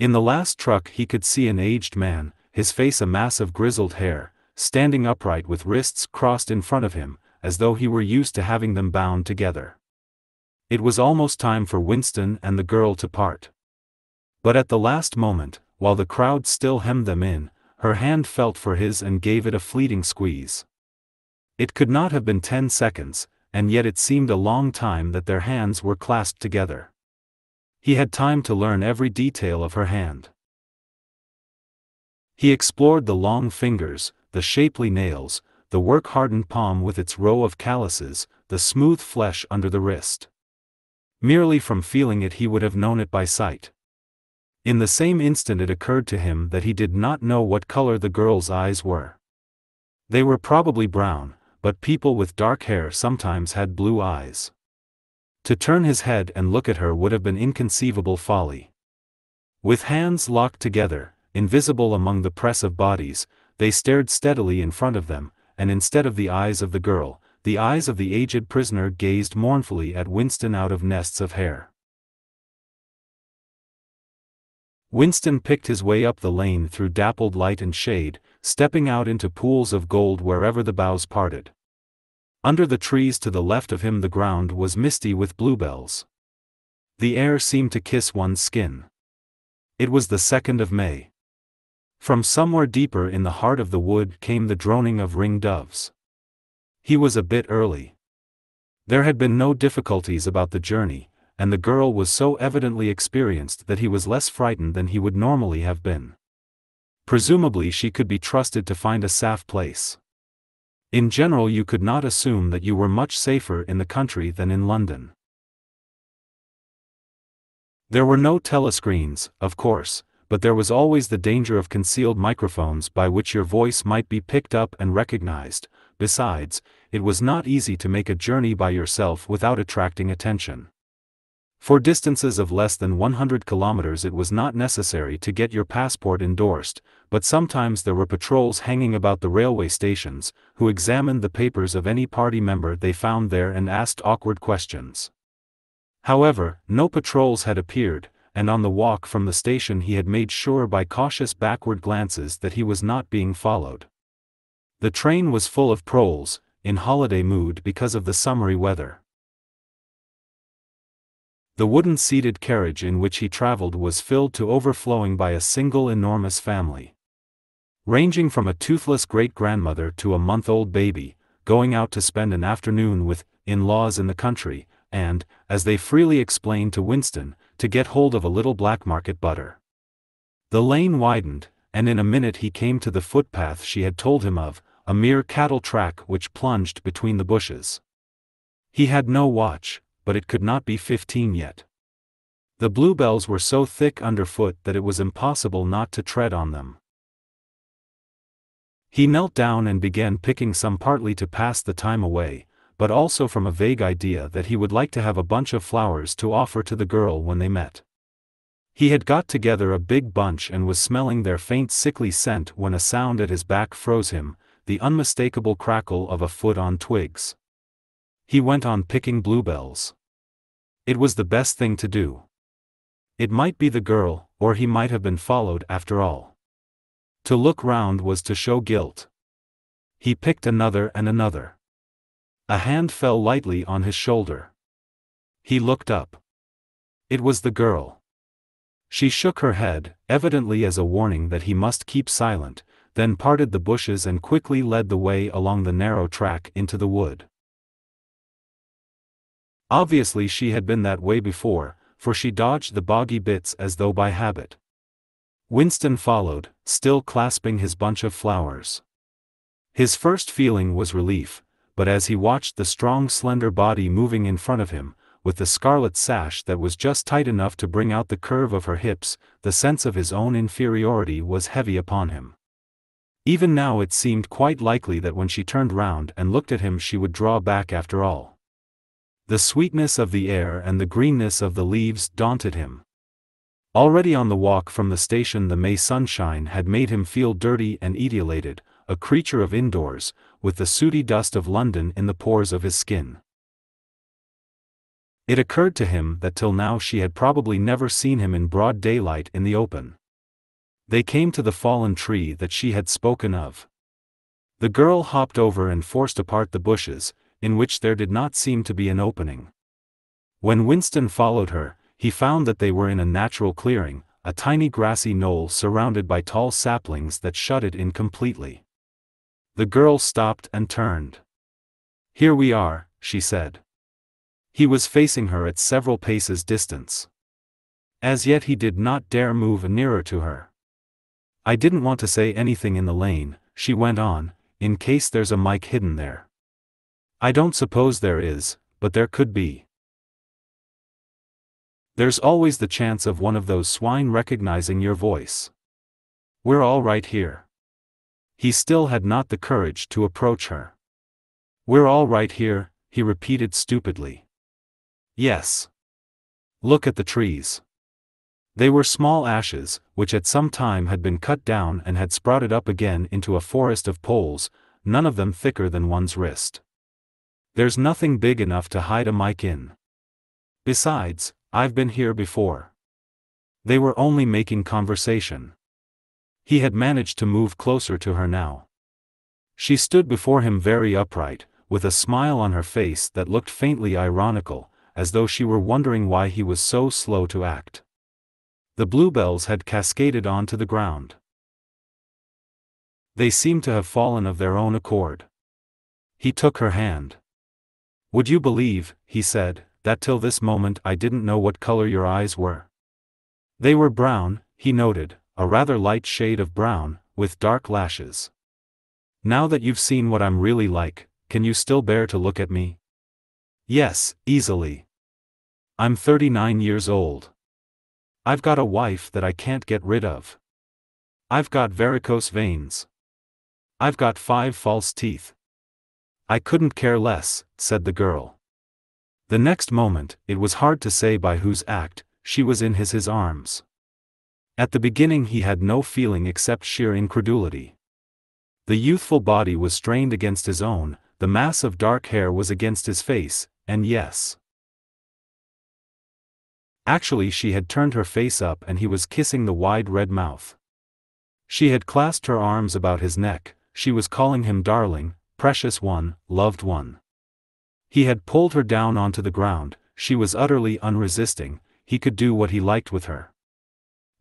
In the last truck he could see an aged man, his face a mass of grizzled hair, standing upright with wrists crossed in front of him, as though he were used to having them bound together. It was almost time for Winston and the girl to part. But at the last moment, while the crowd still hemmed them in, her hand felt for his and gave it a fleeting squeeze. It could not have been 10 seconds, and yet it seemed a long time that their hands were clasped together. He had time to learn every detail of her hand. He explored the long fingers, the shapely nails, the work-hardened palm with its row of calluses, the smooth flesh under the wrist. Merely from feeling it he would have known it by sight. In the same instant it occurred to him that he did not know what color the girl's eyes were. They were probably brown, but people with dark hair sometimes had blue eyes. To turn his head and look at her would have been inconceivable folly. With hands locked together, invisible among the press of bodies, they stared steadily in front of them, and instead of the eyes of the girl, the eyes of the aged prisoner gazed mournfully at Winston out of nests of hair. Winston picked his way up the lane through dappled light and shade, stepping out into pools of gold wherever the boughs parted. Under the trees to the left of him the ground was misty with bluebells. The air seemed to kiss one's skin. It was the 2nd of May. From somewhere deeper in the heart of the wood came the droning of ringdoves. He was a bit early. There had been no difficulties about the journey, and the girl was so evidently experienced that he was less frightened than he would normally have been. Presumably she could be trusted to find a safe place. In general you could not assume that you were much safer in the country than in London. There were no telescreens, of course, but there was always the danger of concealed microphones by which your voice might be picked up and recognized. Besides, it was not easy to make a journey by yourself without attracting attention. For distances of less than 100 kilometers it was not necessary to get your passport endorsed, but sometimes there were patrols hanging about the railway stations, who examined the papers of any party member they found there and asked awkward questions. However, no patrols had appeared, and on the walk from the station he had made sure by cautious backward glances that he was not being followed. The train was full of proles, in holiday mood because of the summery weather. The wooden-seated carriage in which he traveled was filled to overflowing by a single enormous family. Ranging from a toothless great-grandmother to a month-old baby, going out to spend an afternoon with in-laws in the country, and, as they freely explained to Winston, to get hold of a little black-market butter. The lane widened, and in a minute he came to the footpath she had told him of, a mere cattle track which plunged between the bushes. He had no watch, but it could not be 15 yet. The bluebells were so thick underfoot that it was impossible not to tread on them. He knelt down and began picking some, partly to pass the time away, but also from a vague idea that he would like to have a bunch of flowers to offer to the girl when they met. He had got together a big bunch and was smelling their faint sickly scent when a sound at his back froze him, the unmistakable crackle of a foot on twigs. He went on picking bluebells. It was the best thing to do. It might be the girl, or he might have been followed after all. To look round was to show guilt. He picked another and another. A hand fell lightly on his shoulder. He looked up. It was the girl. She shook her head, evidently as a warning that he must keep silent, then parted the bushes and quickly led the way along the narrow track into the wood. Obviously she had been that way before, for she dodged the boggy bits as though by habit. Winston followed, still clasping his bunch of flowers. His first feeling was relief, but as he watched the strong slender body moving in front of him, with the scarlet sash that was just tight enough to bring out the curve of her hips, the sense of his own inferiority was heavy upon him. Even now it seemed quite likely that when she turned round and looked at him she would draw back after all. The sweetness of the air and the greenness of the leaves daunted him. Already on the walk from the station the May sunshine had made him feel dirty and etiolated, a creature of indoors, with the sooty dust of London in the pores of his skin. It occurred to him that till now she had probably never seen him in broad daylight in the open. They came to the fallen tree that she had spoken of. The girl hopped over and forced apart the bushes, in which there did not seem to be an opening. When Winston followed her, he found that they were in a natural clearing, a tiny grassy knoll surrounded by tall saplings that shut it in completely. The girl stopped and turned. "Here we are," she said. He was facing her at several paces distance. As yet he did not dare move nearer to her. "I didn't want to say anything in the lane," she went on, "in case there's a mic hidden there. I don't suppose there is, but there could be. There's always the chance of one of those swine recognizing your voice. We're all right here." He still had not the courage to approach her. "We're all right here," he repeated stupidly. "Yes. Look at the trees." They were small ashes, which at some time had been cut down and had sprouted up again into a forest of poles, none of them thicker than one's wrist. "There's nothing big enough to hide a mic in. Besides, I've been here before." They were only making conversation. He had managed to move closer to her now. She stood before him very upright, with a smile on her face that looked faintly ironical, as though she were wondering why he was so slow to act. The bluebells had cascaded onto the ground. They seemed to have fallen of their own accord. He took her hand. "Would you believe," he said, "that till this moment I didn't know what color your eyes were?" They were brown, he noted, a rather light shade of brown, with dark lashes. "Now that you've seen what I'm really like, can you still bear to look at me?" "Yes, easily. I'm 39 years old. I've got a wife that I can't get rid of. I've got varicose veins. I've got 5 false teeth." "I couldn't care less," said the girl. The next moment, it was hard to say by whose act, she was in his arms. At the beginning he had no feeling except sheer incredulity. The youthful body was strained against his own, the mass of dark hair was against his face, and yes. Actually she had turned her face up and he was kissing the wide red mouth. She had clasped her arms about his neck, she was calling him darling, precious one, loved one. He had pulled her down onto the ground, she was utterly unresisting, he could do what he liked with her.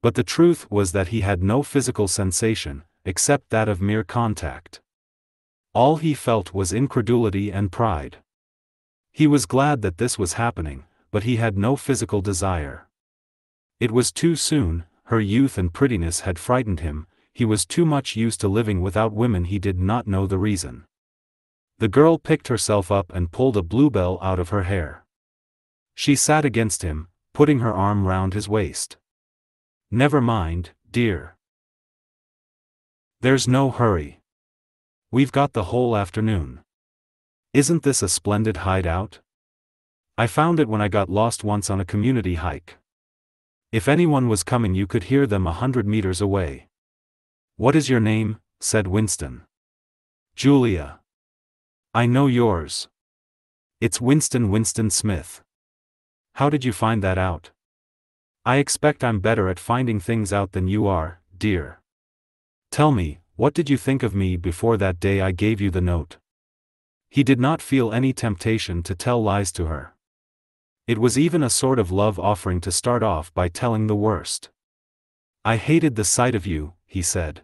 But the truth was that he had no physical sensation, except that of mere contact. All he felt was incredulity and pride. He was glad that this was happening, but he had no physical desire. It was too soon, her youth and prettiness had frightened him, he was too much used to living without women, he did not know the reason. The girl picked herself up and pulled a bluebell out of her hair. She sat against him, putting her arm round his waist. "Never mind, dear. There's no hurry. We've got the whole afternoon. Isn't this a splendid hideout? I found it when I got lost once on a community hike. If anyone was coming you could hear them 100 meters away." "What is your name?" said Winston. "Julia." "I know yours. It's Winston Smith. How did you find that out?" "I expect I'm better at finding things out than you are, dear. Tell me, what did you think of me before that day I gave you the note?" He did not feel any temptation to tell lies to her. It was even a sort of love offering to start off by telling the worst. "I hated the sight of you," he said.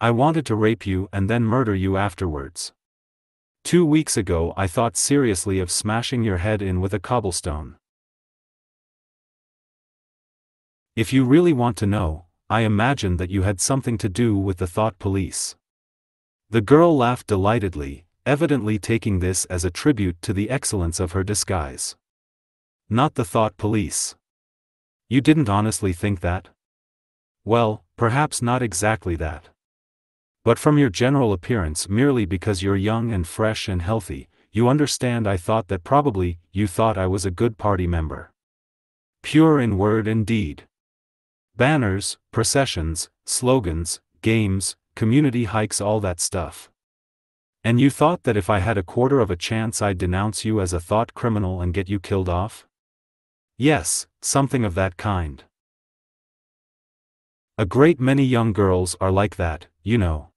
"I wanted to rape you and then murder you afterwards. 2 weeks ago I thought seriously of smashing your head in with a cobblestone. If you really want to know, I imagined that you had something to do with the Thought Police." The girl laughed delightedly, evidently taking this as a tribute to the excellence of her disguise. "Not the Thought Police. You didn't honestly think that?" "Well, perhaps not exactly that. But from your general appearance, merely because you're young and fresh and healthy, you understand, I thought that probably you thought I was a good party member. Pure in word and deed. Banners, processions, slogans, games, community hikes, all that stuff. And you thought that if I had a quarter of a chance I'd denounce you as a thought criminal and get you killed off?" "Yes, something of that kind. A great many young girls are like that, you know.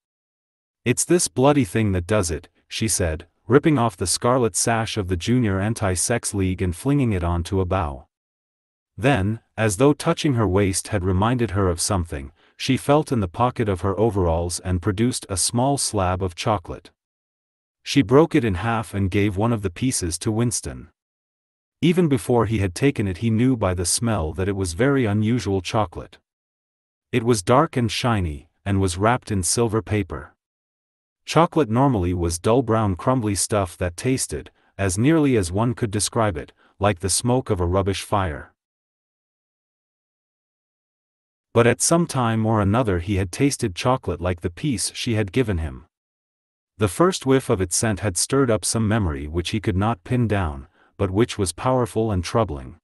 It's this bloody thing that does it," she said, ripping off the scarlet sash of the Junior Anti-Sex League and flinging it onto a bough. Then, as though touching her waist had reminded her of something, she felt in the pocket of her overalls and produced a small slab of chocolate. She broke it in half and gave one of the pieces to Winston. Even before he had taken it, he knew by the smell that it was very unusual chocolate. It was dark and shiny, and was wrapped in silver paper. Chocolate normally was dull brown crumbly stuff that tasted, as nearly as one could describe it, like the smoke of a rubbish fire. But at some time or another he had tasted chocolate like the piece she had given him. The first whiff of its scent had stirred up some memory which he could not pin down, but which was powerful and troubling.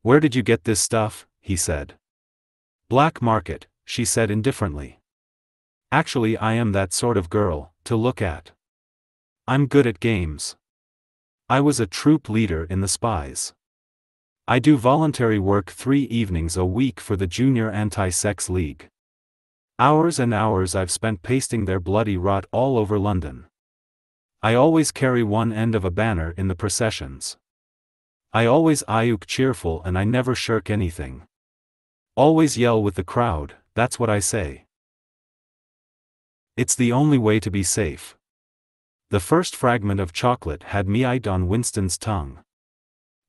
"Where did you get this stuff?" he said. "Black market," she said indifferently. "Actually, I am that sort of girl, to look at. I'm good at games. I was a troop leader in the spies. I do voluntary work 3 evenings a week for the Junior Anti-Sex League. Hours and hours I've spent pasting their bloody rot all over London. I always carry one end of a banner in the processions. I always look cheerful and I never shirk anything. Always yell with the crowd, that's what I say. It's the only way to be safe." The first fragment of chocolate had meated on Winston's tongue.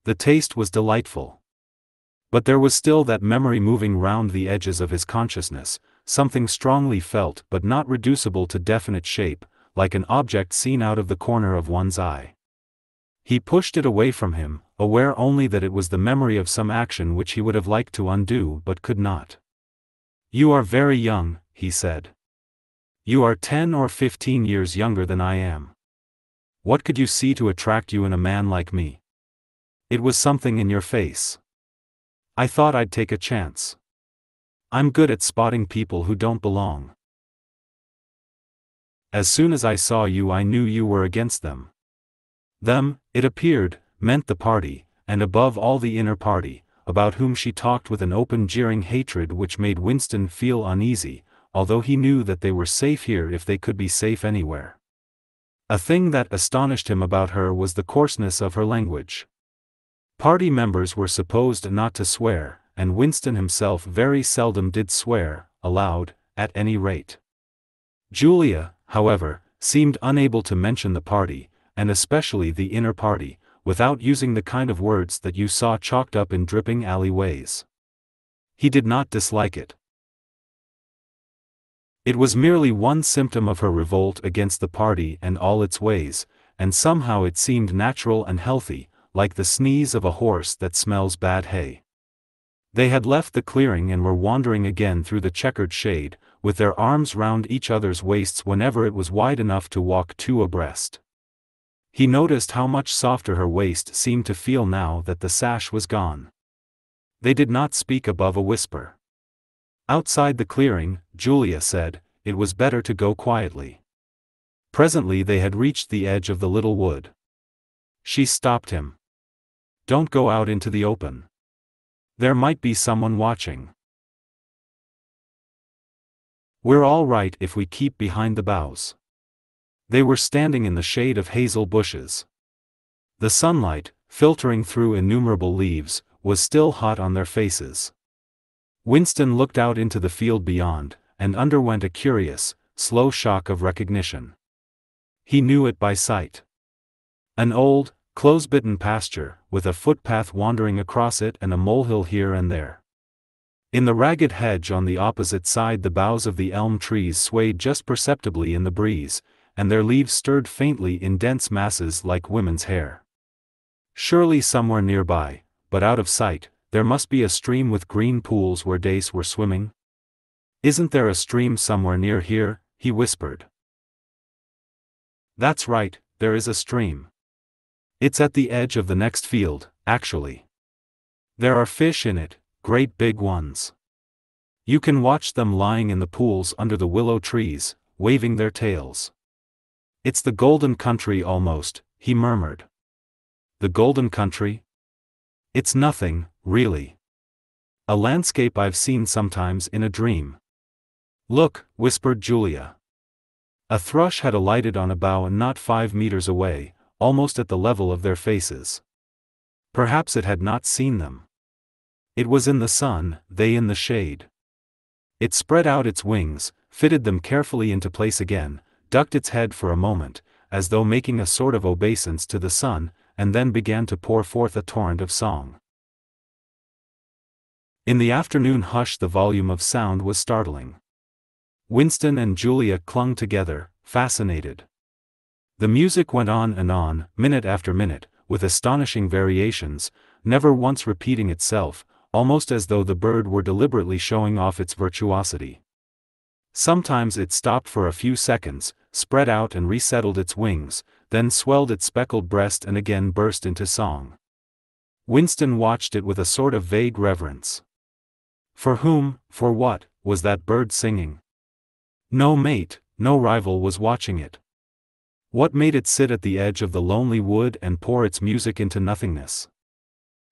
The taste was delightful. But there was still that memory moving round the edges of his consciousness, something strongly felt but not reducible to definite shape, like an object seen out of the corner of one's eye. He pushed it away from him, aware only that it was the memory of some action which he would have liked to undo but could not. "You are very young," he said. "You are 10 or 15 years younger than I am. What could you see to attract you in a man like me? It was something in your face. I thought I'd take a chance. I'm good at spotting people who don't belong. As soon as I saw you, I knew you were against them. Them, it appeared, meant the party, and above all the inner party, about whom she talked with an open jeering hatred which made Winston feel uneasy, although he knew that they were safe here if they could be safe anywhere. A thing that astonished him about her was the coarseness of her language. Party members were supposed not to swear, and Winston himself very seldom did swear, aloud, at any rate. Julia, however, seemed unable to mention the party, and especially the inner party, without using the kind of words that you saw chalked up in dripping alleyways. He did not dislike it. It was merely one symptom of her revolt against the party and all its ways, and somehow it seemed natural and healthy, like the sneeze of a horse that smells bad hay. They had left the clearing and were wandering again through the checkered shade, with their arms round each other's waists whenever it was wide enough to walk 2 abreast. He noticed how much softer her waist seemed to feel now that the sash was gone. They did not speak above a whisper. Outside the clearing, Julia said, it was better to go quietly. Presently they had reached the edge of the little wood. She stopped him. "Don't go out into the open. There might be someone watching. We're all right if we keep behind the boughs." They were standing in the shade of hazel bushes. The sunlight, filtering through innumerable leaves, was still hot on their faces. Winston looked out into the field beyond, and underwent a curious, slow shock of recognition. He knew it by sight. An old, close-bitten pasture, with a footpath wandering across it and a molehill here and there. In the ragged hedge on the opposite side the boughs of the elm trees swayed just perceptibly in the breeze, and their leaves stirred faintly in dense masses like women's hair. Surely somewhere nearby, but out of sight, there must be a stream with green pools where dace were swimming. "Isn't there a stream somewhere near here?" he whispered. "That's right, there is a stream. It's at the edge of the next field, actually. There are fish in it, great big ones. You can watch them lying in the pools under the willow trees, waving their tails. It's the golden country almost," he murmured. "The golden country? It's nothing, really. A landscape I've seen sometimes in a dream." "Look," whispered Julia. A thrush had alighted on a bough and not 5 meters away, almost at the level of their faces. Perhaps it had not seen them. It was in the sun, they in the shade. It spread out its wings, fitted them carefully into place again, ducked its head for a moment, as though making a sort of obeisance to the sun, and then began to pour forth a torrent of song. In the afternoon hush the volume of sound was startling. Winston and Julia clung together, fascinated. The music went on, minute after minute, with astonishing variations, never once repeating itself, almost as though the bird were deliberately showing off its virtuosity. Sometimes it stopped for a few seconds, spread out and resettled its wings, then swelled its speckled breast and again burst into song. Winston watched it with a sort of vague reverence. For whom, for what, was that bird singing? No mate, no rival was watching it. What made it sit at the edge of the lonely wood and pour its music into nothingness?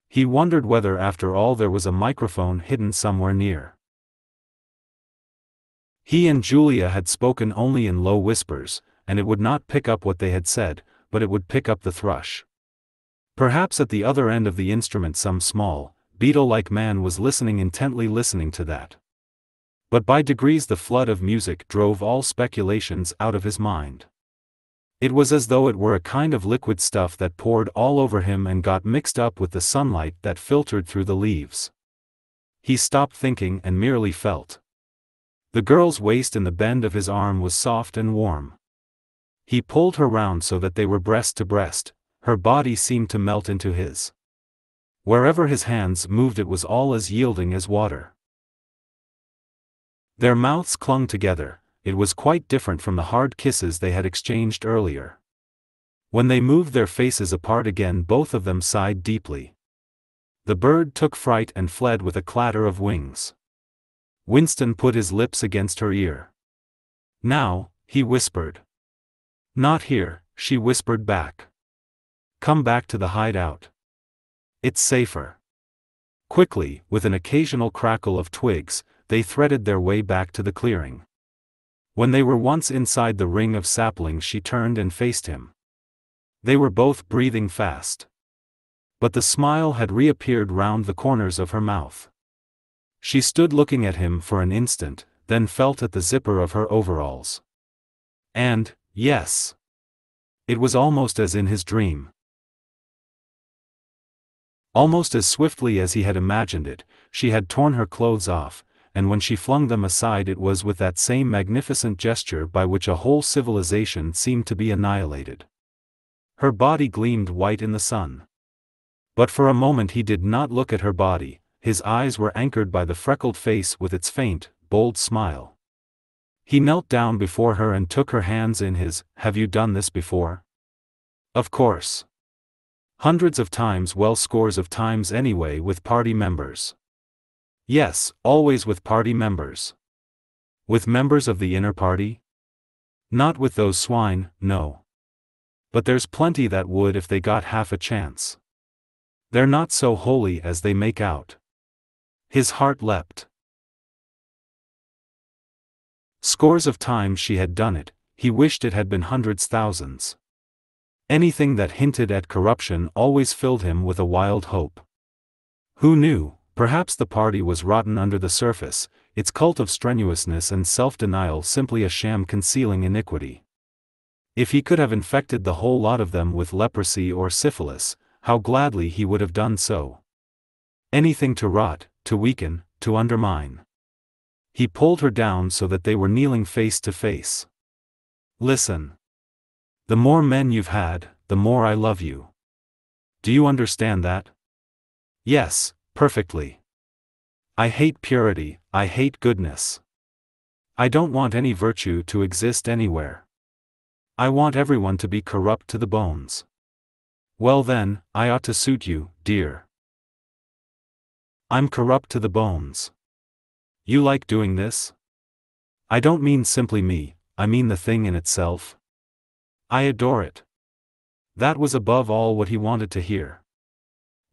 He wondered whether after all there was a microphone hidden somewhere near. He and Julia had spoken only in low whispers, and it would not pick up what they had said, but it would pick up the thrush. Perhaps at the other end of the instrument some small, beetle-like man was listening intently listening to that. But by degrees the flood of music drove all speculations out of his mind. It was as though it were a kind of liquid stuff that poured all over him and got mixed up with the sunlight that filtered through the leaves. He stopped thinking and merely felt. The girl's waist in the bend of his arm was soft and warm. He pulled her round so that they were breast to breast, her body seemed to melt into his. Wherever his hands moved it was all as yielding as water. Their mouths clung together, it was quite different from the hard kisses they had exchanged earlier. When they moved their faces apart again both of them sighed deeply. The bird took fright and fled with a clatter of wings. Winston put his lips against her ear. "Now," he whispered. "Not here," she whispered back. "Come back to the hideout. It's safer." Quickly, with an occasional crackle of twigs, they threaded their way back to the clearing. When they were once inside the ring of saplings she turned and faced him. They were both breathing fast. But the smile had reappeared round the corners of her mouth. She stood looking at him for an instant, then felt at the zipper of her overalls. And, yes. It was almost as in his dream. Almost as swiftly as he had imagined it, she had torn her clothes off, and when she flung them aside it was with that same magnificent gesture by which a whole civilization seemed to be annihilated. Her body gleamed white in the sun. But for a moment he did not look at her body. His eyes were anchored by the freckled face with its faint, bold smile. He knelt down before her and took her hands in his. "Have you done this before?" "Of course. Hundreds of times, well, scores of times anyway, with party members." "Yes, always with party members." "With members of the inner party?" "Not with those swine, no. But there's plenty that would if they got half a chance. They're not so holy as they make out." His heart leapt. Scores of times she had done it, he wished it had been hundreds, thousands. Anything that hinted at corruption always filled him with a wild hope. Who knew, perhaps the party was rotten under the surface, its cult of strenuousness and self-denial simply a sham concealing iniquity. If he could have infected the whole lot of them with leprosy or syphilis, how gladly he would have done so. Anything to rot, to weaken, to undermine. He pulled her down so that they were kneeling face to face. "Listen. The more men you've had, the more I love you. Do you understand that?" "Yes, perfectly. I hate purity, I hate goodness. I don't want any virtue to exist anywhere. I want everyone to be corrupt to the bones." "Well then, I ought to suit you, dear. I'm corrupt to the bones. You like doing this? I don't mean simply me, I mean the thing in itself. I adore it." That was above all what he wanted to hear.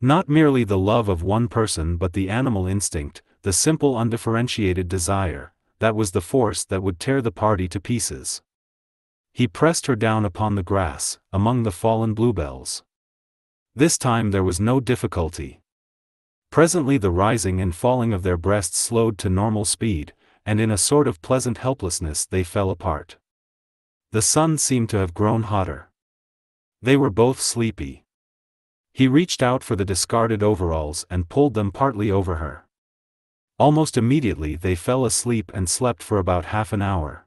Not merely the love of one person but the animal instinct, the simple undifferentiated desire, that was the force that would tear the party to pieces. He pressed her down upon the grass, among the fallen bluebells. This time there was no difficulty. Presently the rising and falling of their breasts slowed to normal speed, and in a sort of pleasant helplessness they fell apart. The sun seemed to have grown hotter. They were both sleepy. He reached out for the discarded overalls and pulled them partly over her. Almost immediately they fell asleep and slept for about half an hour.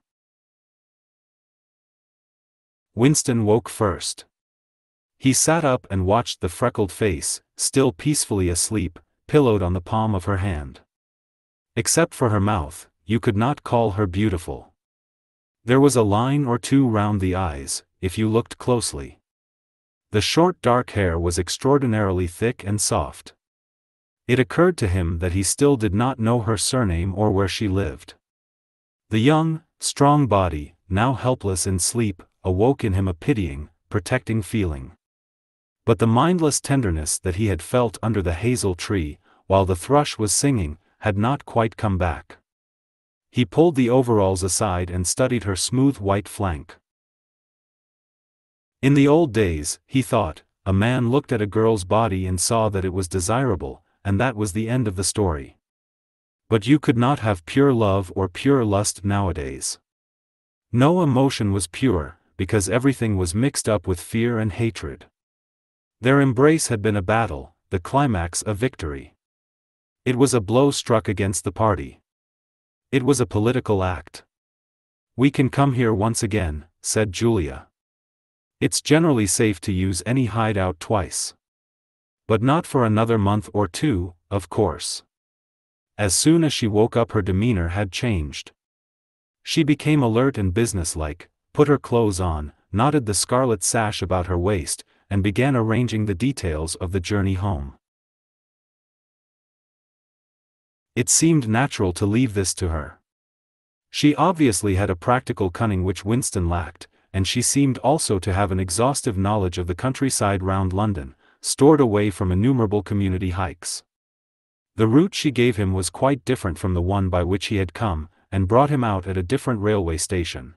Winston woke first. He sat up and watched the freckled face, still peacefully asleep, pillowed on the palm of her hand. Except for her mouth, you could not call her beautiful. There was a line or two round the eyes, if you looked closely. The short dark hair was extraordinarily thick and soft. It occurred to him that he still did not know her surname or where she lived. The young, strong body, now helpless in sleep, awoke in him a pitying, protecting feeling. But the mindless tenderness that he had felt under the hazel tree, while the thrush was singing, had not quite come back. He pulled the overalls aside and studied her smooth white flank. In the old days, he thought, a man looked at a girl's body and saw that it was desirable, and that was the end of the story. But you could not have pure love or pure lust nowadays. No emotion was pure, because everything was mixed up with fear and hatred. Their embrace had been a battle, the climax a victory. It was a blow struck against the party. It was a political act. "We can come here once again," said Julia. "It's generally safe to use any hideout twice. But not for another month or two, of course." As soon as she woke up, her demeanor had changed. She became alert and businesslike, put her clothes on, knotted the scarlet sash about her waist, and began arranging the details of the journey home. It seemed natural to leave this to her. She obviously had a practical cunning which Winston lacked, and she seemed also to have an exhaustive knowledge of the countryside round London, stored away from innumerable community hikes. The route she gave him was quite different from the one by which he had come, and brought him out at a different railway station.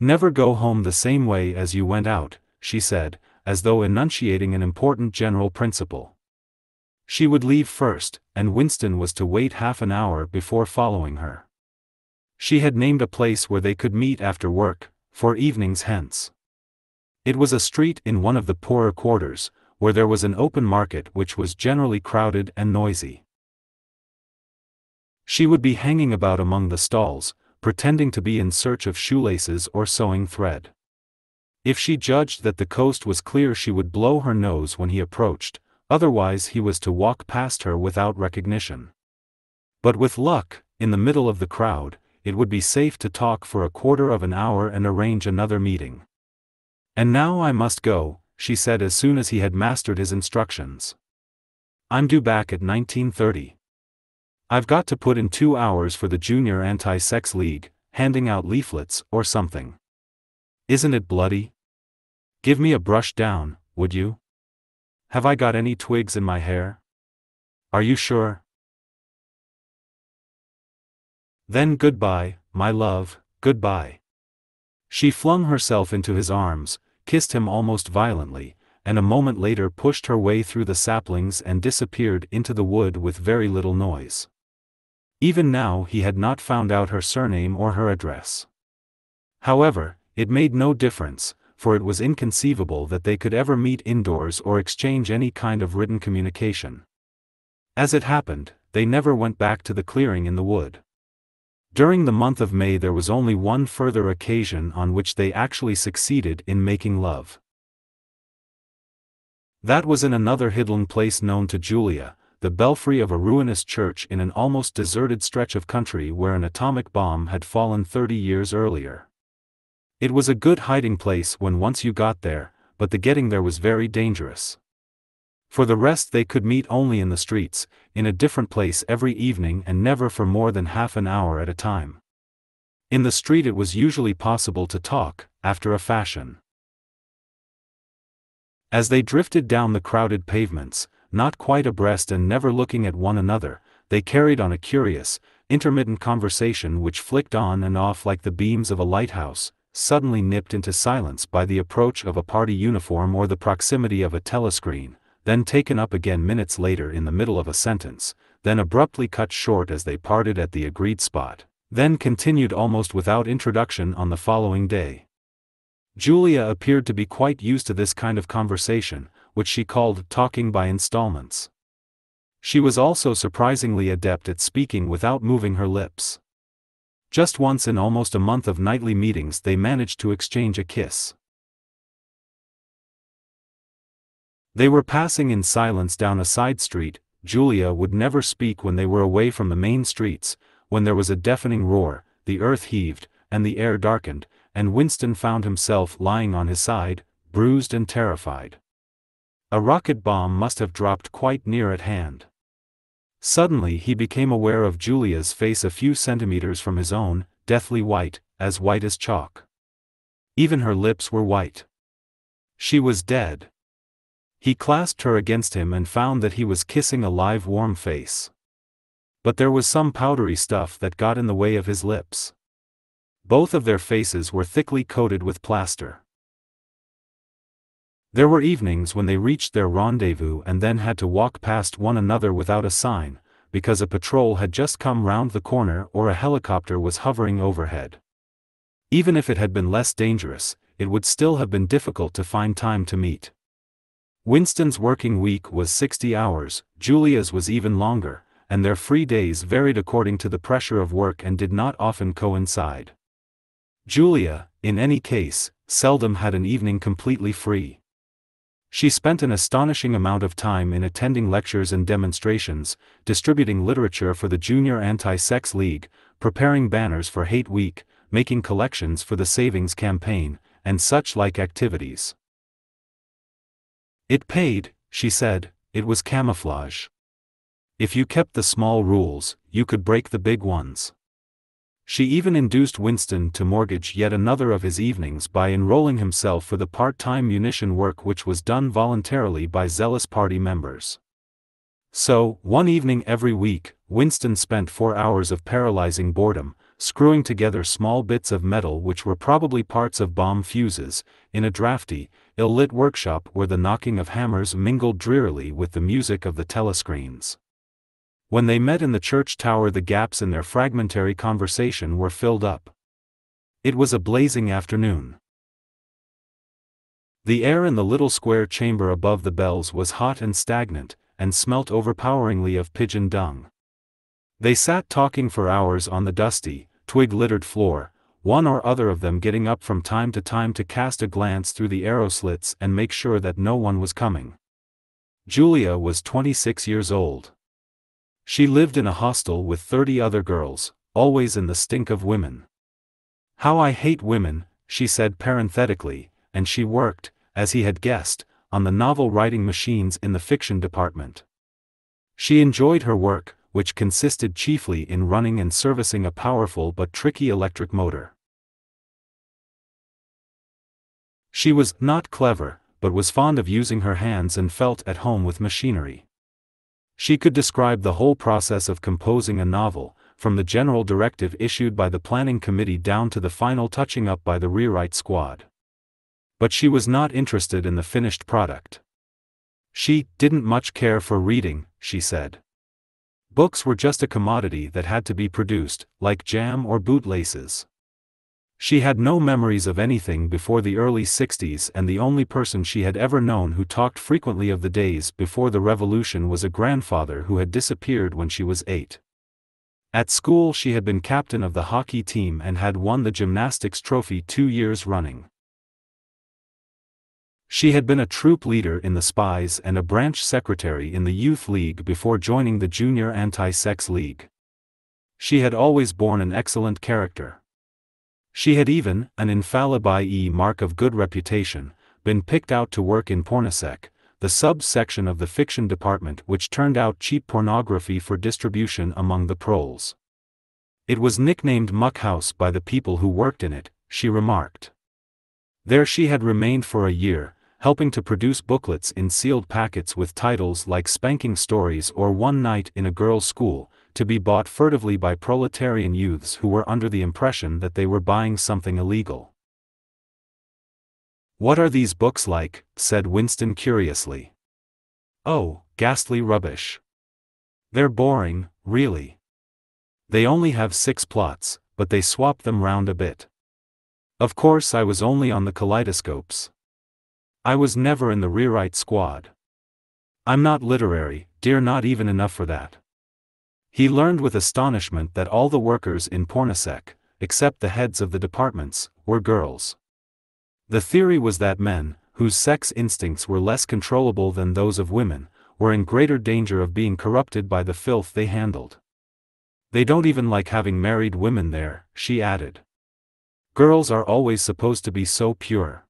"Never go home the same way as you went out," she said, as though enunciating an important general principle. She would leave first, and Winston was to wait half an hour before following her. She had named a place where they could meet after work, for evenings hence. It was a street in one of the poorer quarters, where there was an open market which was generally crowded and noisy. She would be hanging about among the stalls, pretending to be in search of shoelaces or sewing thread. If she judged that the coast was clear, she would blow her nose when he approached, otherwise he was to walk past her without recognition. But with luck, in the middle of the crowd, it would be safe to talk for a quarter of an hour and arrange another meeting. "And now I must go," she said as soon as he had mastered his instructions. "I'm due back at 19:30. I've got to put in 2 hours for the Junior Anti-Sex League, handing out leaflets or something. Isn't it bloody? Give me a brush down, would you? Have I got any twigs in my hair? Are you sure? Then goodbye, my love, goodbye." She flung herself into his arms, kissed him almost violently, and a moment later pushed her way through the saplings and disappeared into the wood with very little noise. Even now he had not found out her surname or her address. However, it made no difference, for it was inconceivable that they could ever meet indoors or exchange any kind of written communication. As it happened, they never went back to the clearing in the wood. During the month of May there was only one further occasion on which they actually succeeded in making love. That was in another hidden place known to Julia, the belfry of a ruinous church in an almost deserted stretch of country where an atomic bomb had fallen 30 years earlier. It was a good hiding place when once you got there, but the getting there was very dangerous. For the rest they could meet only in the streets, in a different place every evening and never for more than half an hour at a time. In the street it was usually possible to talk, after a fashion. As they drifted down the crowded pavements, not quite abreast and never looking at one another, they carried on a curious, intermittent conversation which flicked on and off like the beams of a lighthouse, suddenly nipped into silence by the approach of a party uniform or the proximity of a telescreen, then taken up again minutes later in the middle of a sentence, then abruptly cut short as they parted at the agreed spot, then continued almost without introduction on the following day. Julia appeared to be quite used to this kind of conversation, which she called talking by installments. She was also surprisingly adept at speaking without moving her lips. Just once in almost a month of nightly meetings they managed to exchange a kiss. They were passing in silence down a side street. Julia would never speak when they were away from the main streets, when there was a deafening roar, the earth heaved, and the air darkened, and Winston found himself lying on his side, bruised and terrified. A rocket bomb must have dropped quite near at hand. Suddenly he became aware of Julia's face a few centimeters from his own, deathly white as chalk. Even her lips were white. She was dead. He clasped her against him and found that he was kissing a live warm face. But there was some powdery stuff that got in the way of his lips. Both of their faces were thickly coated with plaster. There were evenings when they reached their rendezvous and then had to walk past one another without a sign, because a patrol had just come round the corner or a helicopter was hovering overhead. Even if it had been less dangerous, it would still have been difficult to find time to meet. Winston's working week was 60 hours, Julia's was even longer, and their free days varied according to the pressure of work and did not often coincide. Julia, in any case, seldom had an evening completely free. She spent an astonishing amount of time in attending lectures and demonstrations, distributing literature for the Junior Anti-Sex League, preparing banners for Hate Week, making collections for the Savings Campaign, and such like activities. It paid, she said, it was camouflage. If you kept the small rules, you could break the big ones. She even induced Winston to mortgage yet another of his evenings by enrolling himself for the part-time munition work which was done voluntarily by zealous party members. So, one evening every week, Winston spent 4 hours of paralyzing boredom, screwing together small bits of metal which were probably parts of bomb fuses, in a drafty, ill-lit workshop where the knocking of hammers mingled drearily with the music of the telescreens. When they met in the church tower, the gaps in their fragmentary conversation were filled up. It was a blazing afternoon. The air in the little square chamber above the bells was hot and stagnant, and smelt overpoweringly of pigeon dung. They sat talking for hours on the dusty, twig-littered floor, one or other of them getting up from time to time to cast a glance through the arrow slits and make sure that no one was coming. Julia was 26 years old. She lived in a hostel with 30 other girls, always in the stink of women. "How I hate women," she said parenthetically, and she worked, as he had guessed, on the novel writing machines in the fiction department. She enjoyed her work, which consisted chiefly in running and servicing a powerful but tricky electric motor. She was not clever, but was fond of using her hands and felt at home with machinery. She could describe the whole process of composing a novel, from the general directive issued by the planning committee down to the final touching up by the rewrite squad. But she was not interested in the finished product. She didn't much care for reading, she said. Books were just a commodity that had to be produced, like jam or bootlaces. She had no memories of anything before the early 60s, and the only person she had ever known who talked frequently of the days before the revolution was a grandfather who had disappeared when she was 8. At school she had been captain of the hockey team and had won the gymnastics trophy 2 years running. She had been a troop leader in the Spies and a branch secretary in the Youth League before joining the Junior Anti-Sex League. She had always borne an excellent character. She had even, an infallible mark of good reputation, been picked out to work in Pornosec, the sub-section of the fiction department which turned out cheap pornography for distribution among the proles. It was nicknamed Muck House by the people who worked in it, she remarked. There she had remained for a year, helping to produce booklets in sealed packets with titles like Spanking Stories or One Night in a Girls' School, to be bought furtively by proletarian youths who were under the impression that they were buying something illegal. "What are these books like?" said Winston curiously. "Oh, ghastly rubbish. They're boring, really. They only have 6 plots, but they swap them round a bit. Of course I was only on the kaleidoscopes. I was never in the rewrite squad. I'm not literary, dear, not even enough for that." He learned with astonishment that all the workers in Pornosec, except the heads of the departments, were girls. The theory was that men, whose sex instincts were less controllable than those of women, were in greater danger of being corrupted by the filth they handled. "They don't even like having married women there," she added. "Girls are always supposed to be so pure.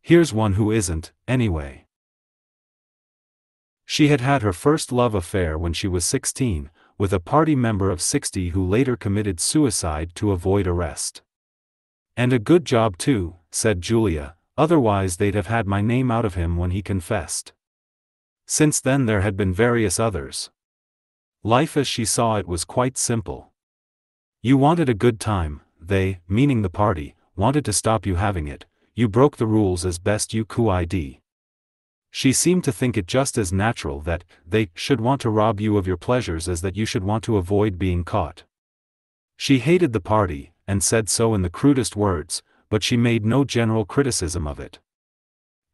Here's one who isn't, anyway." She had had her first love affair when she was 16, with a party member of 60 who later committed suicide to avoid arrest. "And a good job too," said Julia, "otherwise they'd have had my name out of him when he confessed." Since then there had been various others. Life as she saw it was quite simple. You wanted a good time, they, meaning the party, wanted to stop you having it, you broke the rules as best you could. She seemed to think it just as natural that they should want to rob you of your pleasures as that you should want to avoid being caught. She hated the party, and said so in the crudest words, but she made no general criticism of it.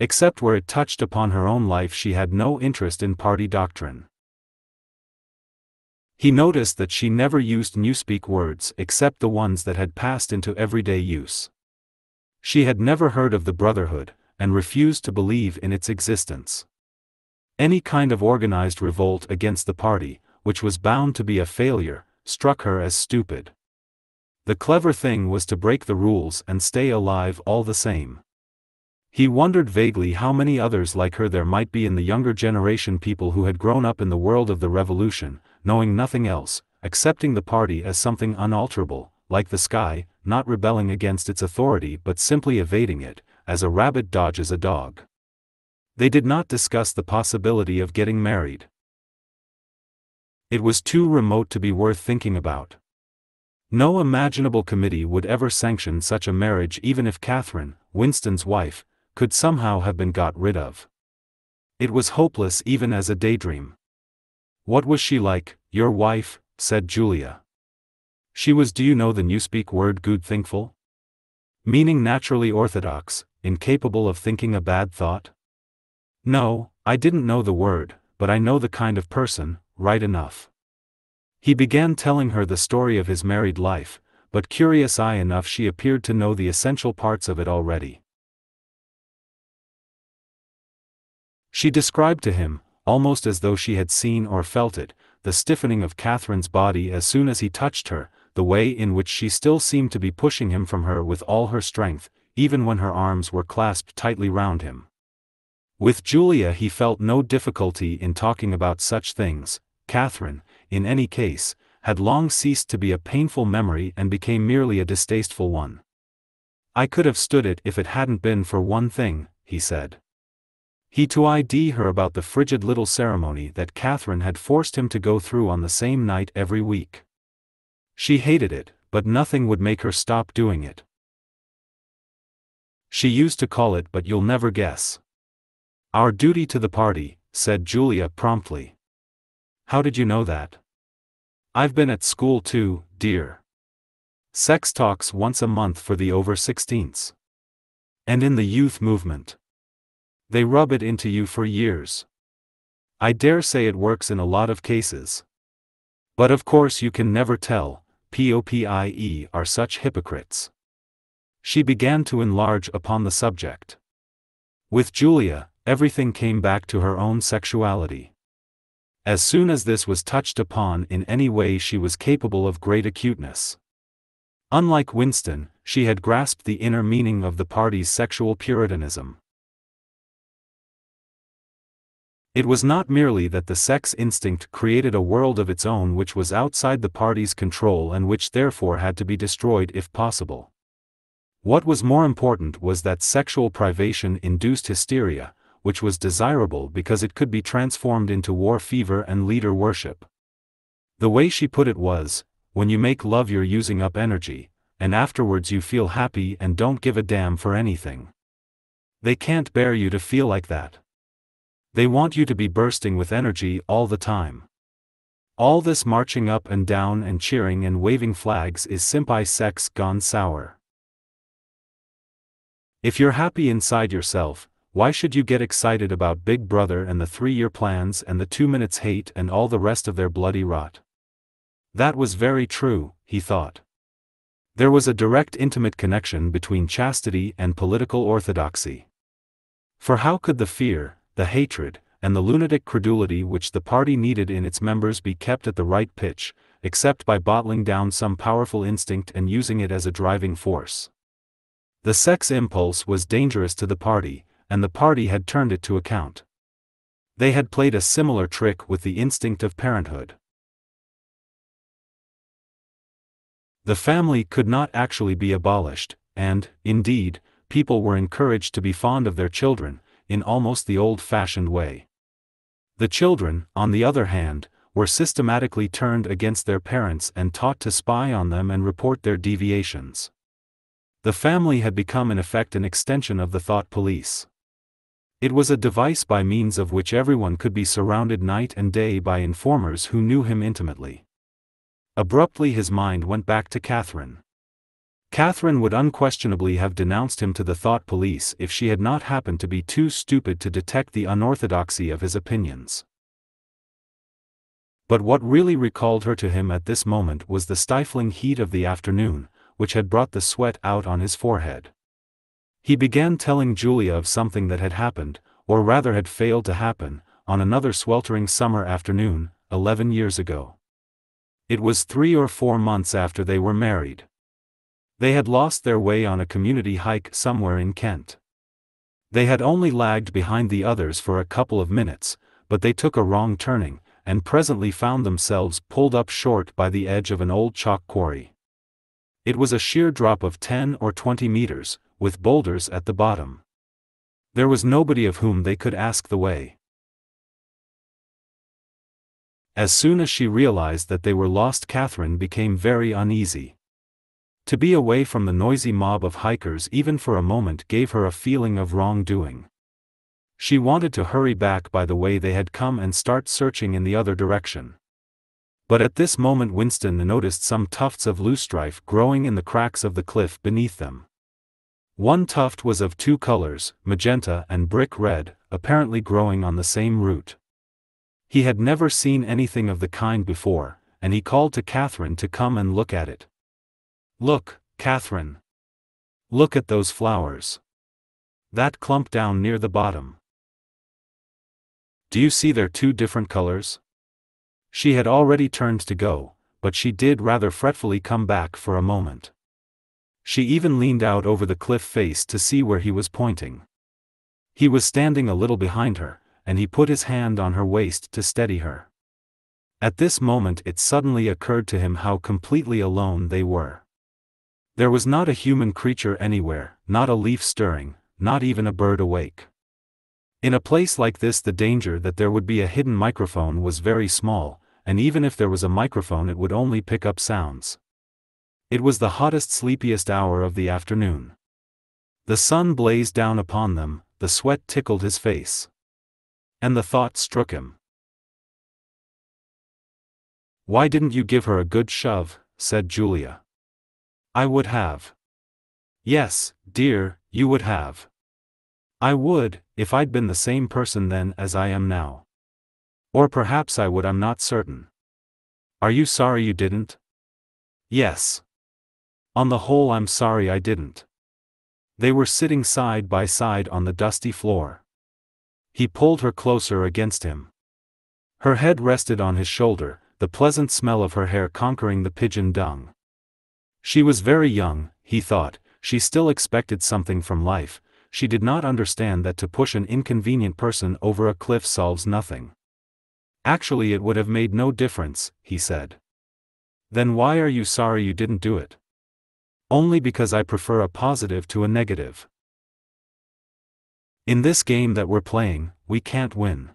Except where it touched upon her own life, she had no interest in party doctrine. He noticed that she never used Newspeak words except the ones that had passed into everyday use. She had never heard of the Brotherhood, and refused to believe in its existence. Any kind of organized revolt against the party, which was bound to be a failure, struck her as stupid. The clever thing was to break the rules and stay alive all the same. He wondered vaguely how many others like her there might be in the younger generation, people who had grown up in the world of the revolution, knowing nothing else, accepting the party as something unalterable, like the sky, not rebelling against its authority but simply evading it, as a rabbit dodges a dog. They did not discuss the possibility of getting married. It was too remote to be worth thinking about. No imaginable committee would ever sanction such a marriage, even if Catherine, Winston's wife, could somehow have been got rid of. It was hopeless even as a daydream. "What was she like, your wife?" said Julia. "She was, do you know the Newspeak word, good thinkful? Meaning naturally orthodox, incapable of thinking a bad thought?" "No, I didn't know the word, but I know the kind of person, right enough." He began telling her the story of his married life, but curious eye enough she appeared to know the essential parts of it already. She described to him, almost as though she had seen or felt it, the stiffening of Catherine's body as soon as he touched her, the way in which she still seemed to be pushing him from her with all her strength, even when her arms were clasped tightly round him. With Julia he felt no difficulty in talking about such things. Catherine, in any case, had long ceased to be a painful memory and became merely a distasteful one. "I could have stood it if it hadn't been for one thing," he said. He told her about the frigid little ceremony that Catherine had forced him to go through on the same night every week. She hated it, but nothing would make her stop doing it. "She used to call it, but you'll never guess, our duty to the party," said Julia promptly. "How did you know that?" "I've been at school too, dear. Sex talks once a month for the over-16s. And in the youth movement. They rub it into you for years. I dare say it works in a lot of cases. But of course you can never tell, POPIE are such hypocrites." She began to enlarge upon the subject. With Julia, everything came back to her own sexuality. As soon as this was touched upon in any way she was capable of great acuteness. Unlike Winston, she had grasped the inner meaning of the party's sexual puritanism. It was not merely that the sex instinct created a world of its own which was outside the party's control and which therefore had to be destroyed if possible. What was more important was that sexual privation induced hysteria, which was desirable because it could be transformed into war fever and leader worship. The way she put it was, "When you make love you're using up energy, and afterwards you feel happy and don't give a damn for anything. They can't bear you to feel like that. They want you to be bursting with energy all the time. All this marching up and down and cheering and waving flags is simpai sex gone sour. If you're happy inside yourself, why should you get excited about Big Brother and the 3-year plans and the 2 minutes hate and all the rest of their bloody rot? That was very true, he thought. There was a direct intimate connection between chastity and political orthodoxy. For how could the fear, the hatred, and the lunatic credulity which the party needed in its members be kept at the right pitch, except by bottling down some powerful instinct and using it as a driving force? The sex impulse was dangerous to the party, and the party had turned it to account. They had played a similar trick with the instinct of parenthood. The family could not actually be abolished, and, indeed, people were encouraged to be fond of their children, in almost the old-fashioned way. The children, on the other hand, were systematically turned against their parents and taught to spy on them and report their deviations. The family had become in effect an extension of the Thought Police. It was a device by means of which everyone could be surrounded night and day by informers who knew him intimately. Abruptly his mind went back to Catherine. Catherine would unquestionably have denounced him to the Thought Police if she had not happened to be too stupid to detect the unorthodoxy of his opinions. But what really recalled her to him at this moment was the stifling heat of the afternoon, which had brought the sweat out on his forehead. He began telling Julia of something that had happened, or rather had failed to happen, on another sweltering summer afternoon, 11 years ago. It was 3 or 4 months after they were married. They had lost their way on a community hike somewhere in Kent. They had only lagged behind the others for a couple of minutes, but they took a wrong turning, and presently found themselves pulled up short by the edge of an old chalk quarry. It was a sheer drop of 10 or 20 meters, with boulders at the bottom. There was nobody of whom they could ask the way. As soon as she realized that they were lost, Catherine became very uneasy. To be away from the noisy mob of hikers even for a moment gave her a feeling of wrongdoing. She wanted to hurry back by the way they had come and start searching in the other direction. But at this moment Winston noticed some tufts of loosestrife growing in the cracks of the cliff beneath them. One tuft was of 2 colors, magenta and brick red, apparently growing on the same root. He had never seen anything of the kind before, and he called to Catherine to come and look at it. "Look, Catherine. Look at those flowers. That clump down near the bottom. Do you see they're 2 different colors? She had already turned to go, but she did rather fretfully come back for a moment. She even leaned out over the cliff face to see where he was pointing. He was standing a little behind her, and he put his hand on her waist to steady her. At this moment it suddenly occurred to him how completely alone they were. There was not a human creature anywhere, not a leaf stirring, not even a bird awake. In a place like this the danger that there would be a hidden microphone was very small, and even if there was a microphone it would only pick up sounds. It was the hottest, sleepiest hour of the afternoon. The sun blazed down upon them, the sweat tickled his face. And the thought struck him. "Why didn't you give her a good shove?" said Julia. "I would have." "Yes, dear, you would have." "I would, if I'd been the same person then as I am now. Or perhaps I would, I'm not certain." "Are you sorry you didn't?" "Yes. On the whole I'm sorry I didn't." They were sitting side by side on the dusty floor. He pulled her closer against him. Her head rested on his shoulder, the pleasant smell of her hair conquering the pigeon dung. She was very young, he thought, she still expected something from life, she did not understand that to push an inconvenient person over a cliff solves nothing. "Actually it would have made no difference," he said. "Then why are you sorry you didn't do it?" "Only because I prefer a positive to a negative. In this game that we're playing, we can't win.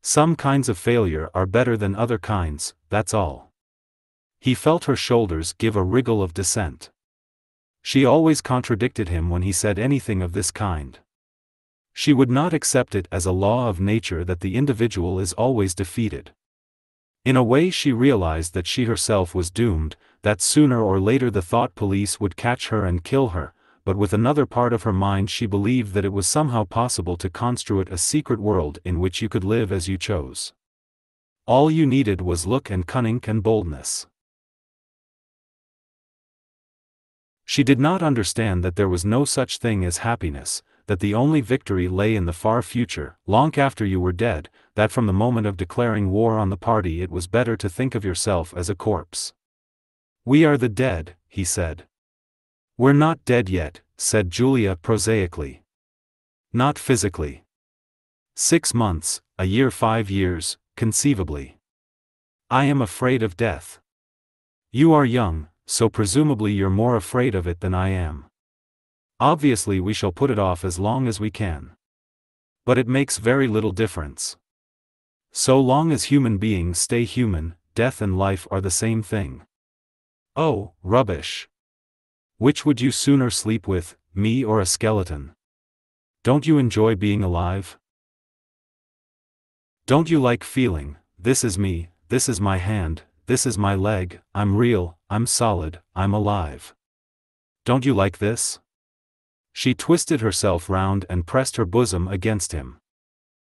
Some kinds of failure are better than other kinds, that's all." He felt her shoulders give a wriggle of dissent. She always contradicted him when he said anything of this kind. She would not accept it as a law of nature that the individual is always defeated. In a way she realized that she herself was doomed, that sooner or later the Thought Police would catch her and kill her, but with another part of her mind she believed that it was somehow possible to construct a secret world in which you could live as you chose. All you needed was luck and cunning and boldness. She did not understand that there was no such thing as happiness, that the only victory lay in the far future, long after you were dead, that from the moment of declaring war on the party it was better to think of yourself as a corpse. "We are the dead," he said. "We're not dead yet," said Julia prosaically. "Not physically. 6 months, a year, 5 years, conceivably. I am afraid of death. You are young, so presumably you're more afraid of it than I am. Obviously we shall put it off as long as we can. But it makes very little difference. So long as human beings stay human, death and life are the same thing." "Oh, rubbish. Which would you sooner sleep with, me or a skeleton? Don't you enjoy being alive? Don't you like feeling, this is me, this is my hand, this is my leg, I'm real, I'm solid, I'm alive. Don't you like this?" She twisted herself round and pressed her bosom against him.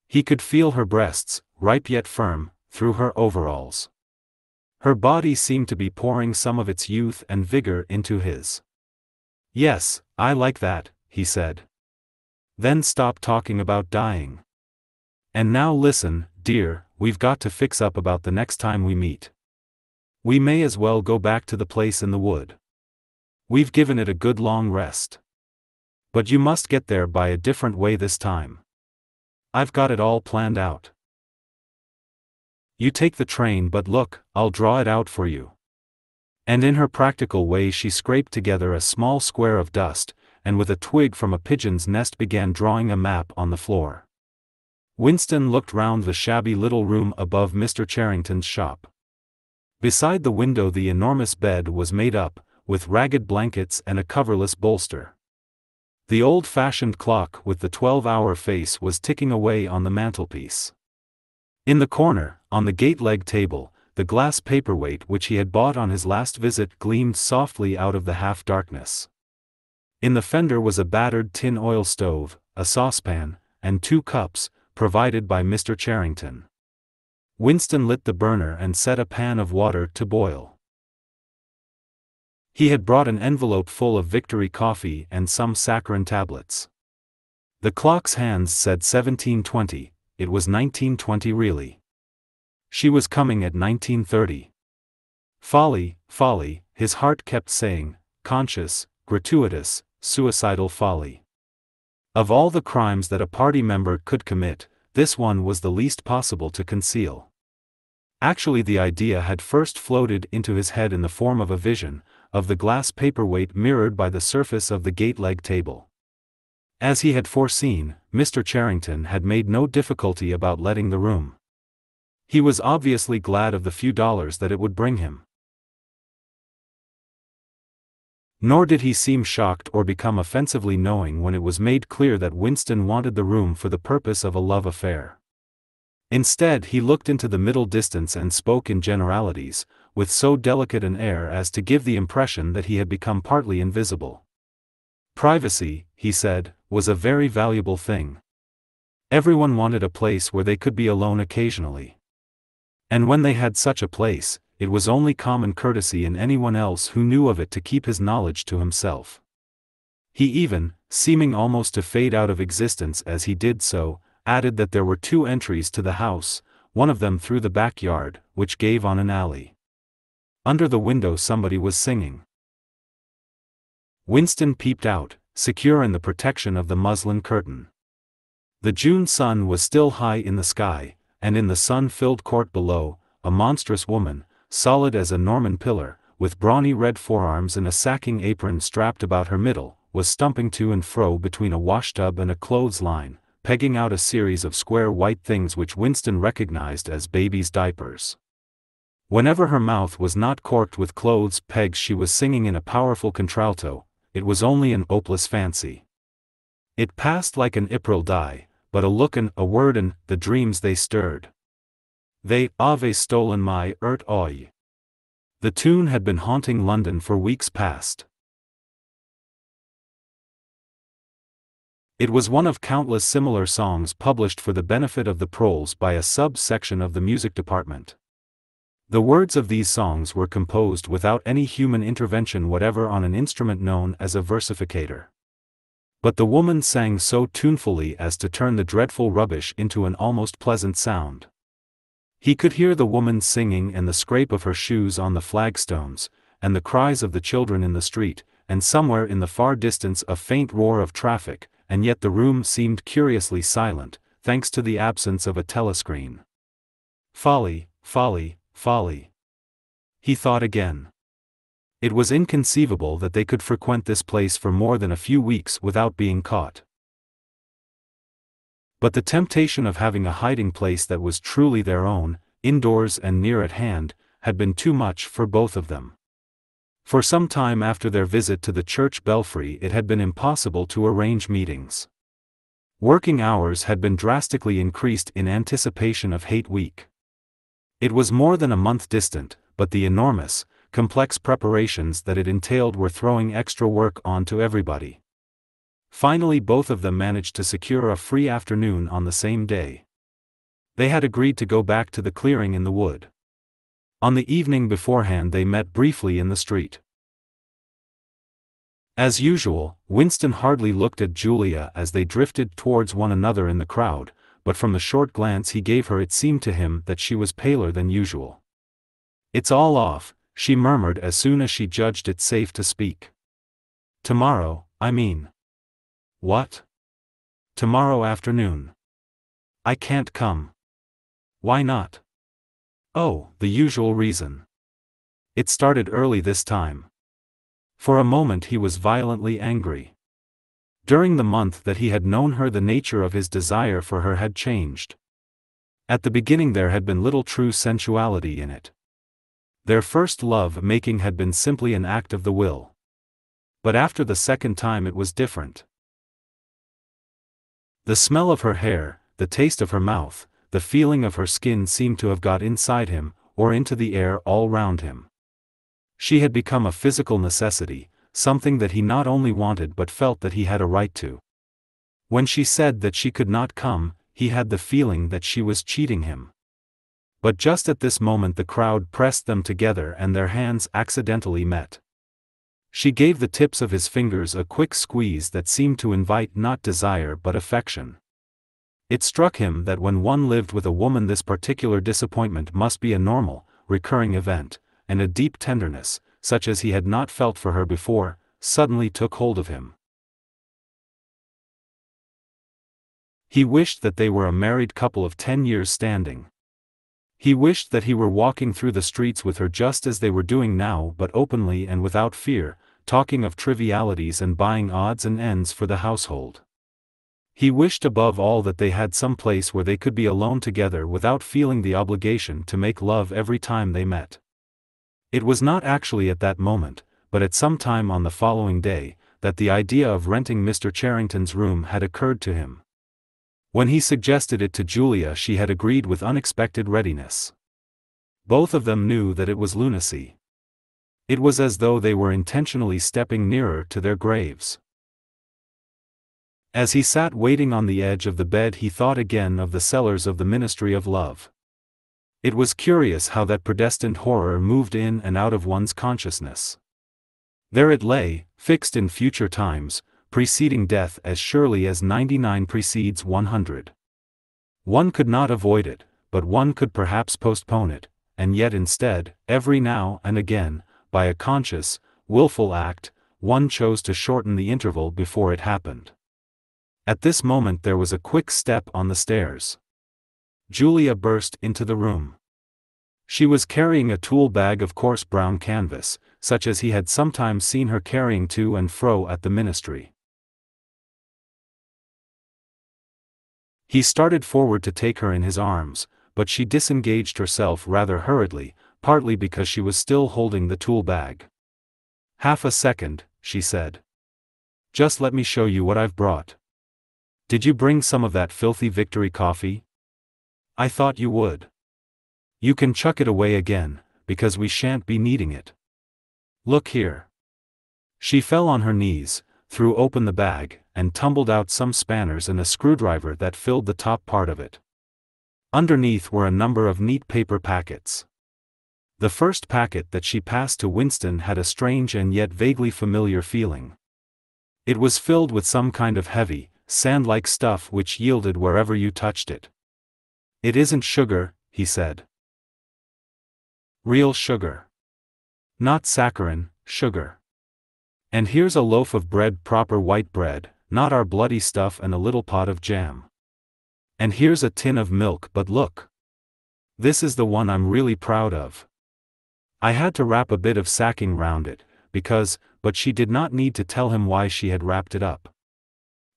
He could feel her breasts, ripe yet firm, through her overalls. Her body seemed to be pouring some of its youth and vigor into his. "Yes, I like that," he said. "Then stop talking about dying. And now listen, dear, we've got to fix up about the next time we meet. We may as well go back to the place in the wood. We've given it a good long rest. But you must get there by a different way this time. I've got it all planned out. You take the train, but look, I'll draw it out for you." And in her practical way she scraped together a small square of dust, and with a twig from a pigeon's nest began drawing a map on the floor. Winston looked round the shabby little room above Mr. Charrington's shop. Beside the window the enormous bed was made up, with ragged blankets and a coverless bolster. The old-fashioned clock with the 12-hour face was ticking away on the mantelpiece. In the corner, on the gate-leg table, the glass paperweight which he had bought on his last visit gleamed softly out of the half-darkness. In the fender was a battered tin oil stove, a saucepan, and 2 cups, provided by Mr. Charrington. Winston lit the burner and set a pan of water to boil. He had brought an envelope full of Victory coffee and some saccharin tablets. The clock's hands said 1720, it was 1920 really. She was coming at 1930. Folly, folly, his heart kept saying, conscious, gratuitous, suicidal folly. Of all the crimes that a party member could commit, this one was the least possible to conceal. Actually the idea had first floated into his head in the form of a vision, of the glass paperweight mirrored by the surface of the gate-leg table. As he had foreseen, Mr. Charrington had made no difficulty about letting the room. He was obviously glad of the few dollars that it would bring him. Nor did he seem shocked or become offensively knowing when it was made clear that Winston wanted the room for the purpose of a love affair. Instead he looked into the middle distance and spoke in generalities, with so delicate an air as to give the impression that he had become partly invisible. Privacy, he said, was a very valuable thing. Everyone wanted a place where they could be alone occasionally. And when they had such a place, it was only common courtesy in anyone else who knew of it to keep his knowledge to himself. He even, seeming almost to fade out of existence as he did so, added that there were 2 entries to the house, one of them through the backyard, which gave on an alley. Under the window somebody was singing. Winston peeped out, secure in the protection of the muslin curtain. The June sun was still high in the sky, and in the sun-filled court below, a monstrous woman, solid as a Norman pillar, with brawny red forearms and a sacking apron strapped about her middle, was stumping to and fro between a washtub and a clothesline, pegging out a series of square white things which Winston recognized as baby's diapers. Whenever her mouth was not corked with clothes pegs she was singing in a powerful contralto, it was only an hopeless fancy. It passed like an April die, but a lookin', a wordin', the dreams they stirred. They, ave stolen my ert oy. The tune had been haunting London for weeks past. It was one of countless similar songs published for the benefit of the proles by a sub-section of the music department. The words of these songs were composed without any human intervention whatever on an instrument known as a versificator. But the woman sang so tunefully as to turn the dreadful rubbish into an almost pleasant sound. He could hear the woman singing and the scrape of her shoes on the flagstones, and the cries of the children in the street, and somewhere in the far distance a faint roar of traffic, and yet the room seemed curiously silent, thanks to the absence of a telescreen. Folly, folly, folly. He thought again. It was inconceivable that they could frequent this place for more than a few weeks without being caught. But the temptation of having a hiding place that was truly their own, indoors and near at hand, had been too much for both of them. For some time after their visit to the church belfry it had been impossible to arrange meetings. Working hours had been drastically increased in anticipation of Hate Week. It was more than a month distant, but the enormous, complex preparations that it entailed were throwing extra work onto everybody. Finally both of them managed to secure a free afternoon on the same day. They had agreed to go back to the clearing in the wood. On the evening beforehand they met briefly in the street. As usual, Winston hardly looked at Julia as they drifted towards one another in the crowd, but from the short glance he gave her it seemed to him that she was paler than usual. "It's all off," she murmured as soon as she judged it safe to speak. "Tomorrow, I mean." "What?" "Tomorrow afternoon." "I can't come." "Why not?" "Oh, the usual reason. It started early this time." For a moment he was violently angry. During the month that he had known her the nature of his desire for her had changed. At the beginning there had been little true sensuality in it. Their first love-making had been simply an act of the will. But after the second time it was different. The smell of her hair, the taste of her mouth, the feeling of her skin seemed to have got inside him, or into the air all round him. She had become a physical necessity, something that he not only wanted but felt that he had a right to. When she said that she could not come, he had the feeling that she was cheating him. But just at this moment the crowd pressed them together and their hands accidentally met. She gave the tips of his fingers a quick squeeze that seemed to invite not desire but affection. It struck him that when one lived with a woman this particular disappointment must be a normal, recurring event, and a deep tenderness, such as he had not felt for her before, suddenly took hold of him. He wished that they were a married couple of 10 years standing. He wished that he were walking through the streets with her just as they were doing now but openly and without fear, talking of trivialities and buying odds and ends for the household. He wished above all that they had some place where they could be alone together without feeling the obligation to make love every time they met. It was not actually at that moment, but at some time on the following day, that the idea of renting Mr. Charrington's room had occurred to him. When he suggested it to Julia she had agreed with unexpected readiness. Both of them knew that it was lunacy. It was as though they were intentionally stepping nearer to their graves. As he sat waiting on the edge of the bed he thought again of the cellars of the Ministry of Love. It was curious how that predestined horror moved in and out of one's consciousness. There it lay, fixed in future times, preceding death as surely as 99 precedes 100. One could not avoid it, but one could perhaps postpone it, and yet instead, every now and again, by a conscious, willful act, one chose to shorten the interval before it happened. At this moment there was a quick step on the stairs. Julia burst into the room. She was carrying a tool bag of coarse brown canvas, such as he had sometimes seen her carrying to and fro at the ministry. He started forward to take her in his arms, but she disengaged herself rather hurriedly, partly because she was still holding the tool bag. "Half a second," she said. "Just let me show you what I've brought." Did you bring some of that filthy Victory coffee? I thought you would. You can chuck it away again, because we shan't be needing it. Look here. She fell on her knees, threw open the bag, and tumbled out some spanners and a screwdriver that filled the top part of it. Underneath were a number of neat paper packets. The first packet that she passed to Winston had a strange and yet vaguely familiar feeling. It was filled with some kind of heavy, sand-like stuff which yielded wherever you touched it. It isn't sugar, he said. Real sugar. Not saccharin, sugar. And here's a loaf of bread, proper white bread, not our bloody stuff, and a little pot of jam. And here's a tin of milk, but look. This is the one I'm really proud of. I had to wrap a bit of sacking round it, but she did not need to tell him why she had wrapped it up.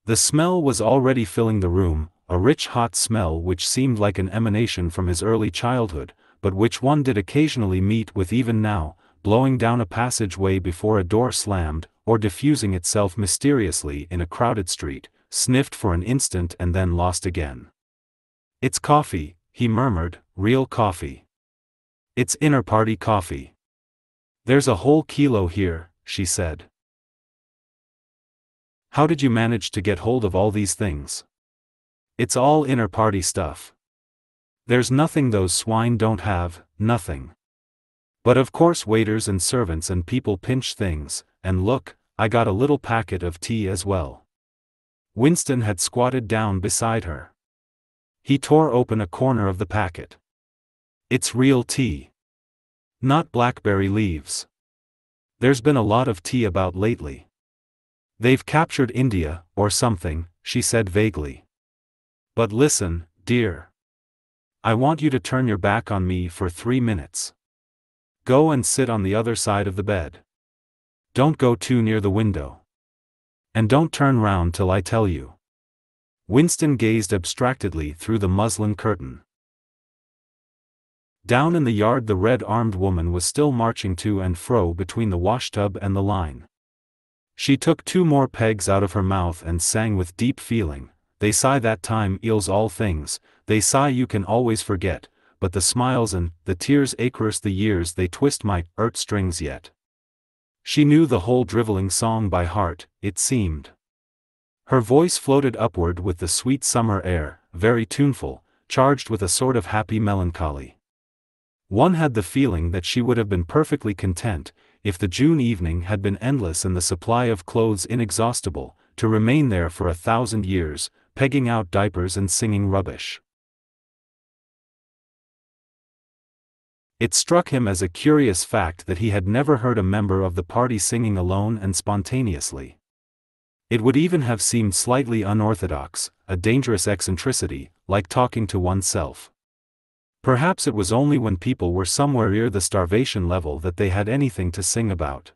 The smell was already filling the room, a rich hot smell which seemed like an emanation from his early childhood, but which one did occasionally meet with even now, blowing down a passageway before a door slammed, or diffusing itself mysteriously in a crowded street, sniffed for an instant and then lost again. It's coffee, he murmured, real coffee. It's inner party coffee. There's a whole kilo here, she said. How did you manage to get hold of all these things? It's all inner party stuff. There's nothing those swine don't have, nothing. But of course waiters and servants and people pinch things, and look, I got a little packet of tea as well. Winston had squatted down beside her. He tore open a corner of the packet. It's real tea. Not blackberry leaves. There's been a lot of tea about lately. They've captured India, or something, she said vaguely. But listen, dear. I want you to turn your back on me for 3 minutes. Go and sit on the other side of the bed. Don't go too near the window. And don't turn round till I tell you. Winston gazed abstractedly through the muslin curtain. Down in the yard the red-armed woman was still marching to and fro between the washtub and the line. She took 2 more pegs out of her mouth and sang with deep feeling, "They sigh that time eels all things, they sigh you can always forget, but the smiles and the tears across the years they twist my 'eart strings yet." She knew the whole drivelling song by heart, it seemed. Her voice floated upward with the sweet summer air, very tuneful, charged with a sort of happy melancholy. One had the feeling that she would have been perfectly content, if the June evening had been endless and the supply of clothes inexhaustible, to remain there for 1,000 years, pegging out diapers and singing rubbish. It struck him as a curious fact that he had never heard a member of the party singing alone and spontaneously. It would even have seemed slightly unorthodox, a dangerous eccentricity, like talking to oneself. Perhaps it was only when people were somewhere near the starvation level that they had anything to sing about.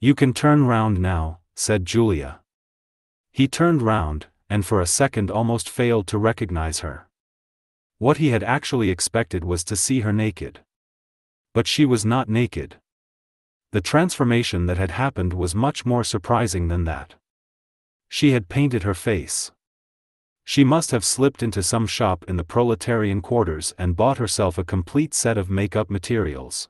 "You can turn round now," said Julia. He turned round, and for a second almost failed to recognize her. What he had actually expected was to see her naked. But she was not naked. The transformation that had happened was much more surprising than that. She had painted her face. She must have slipped into some shop in the proletarian quarters and bought herself a complete set of makeup materials.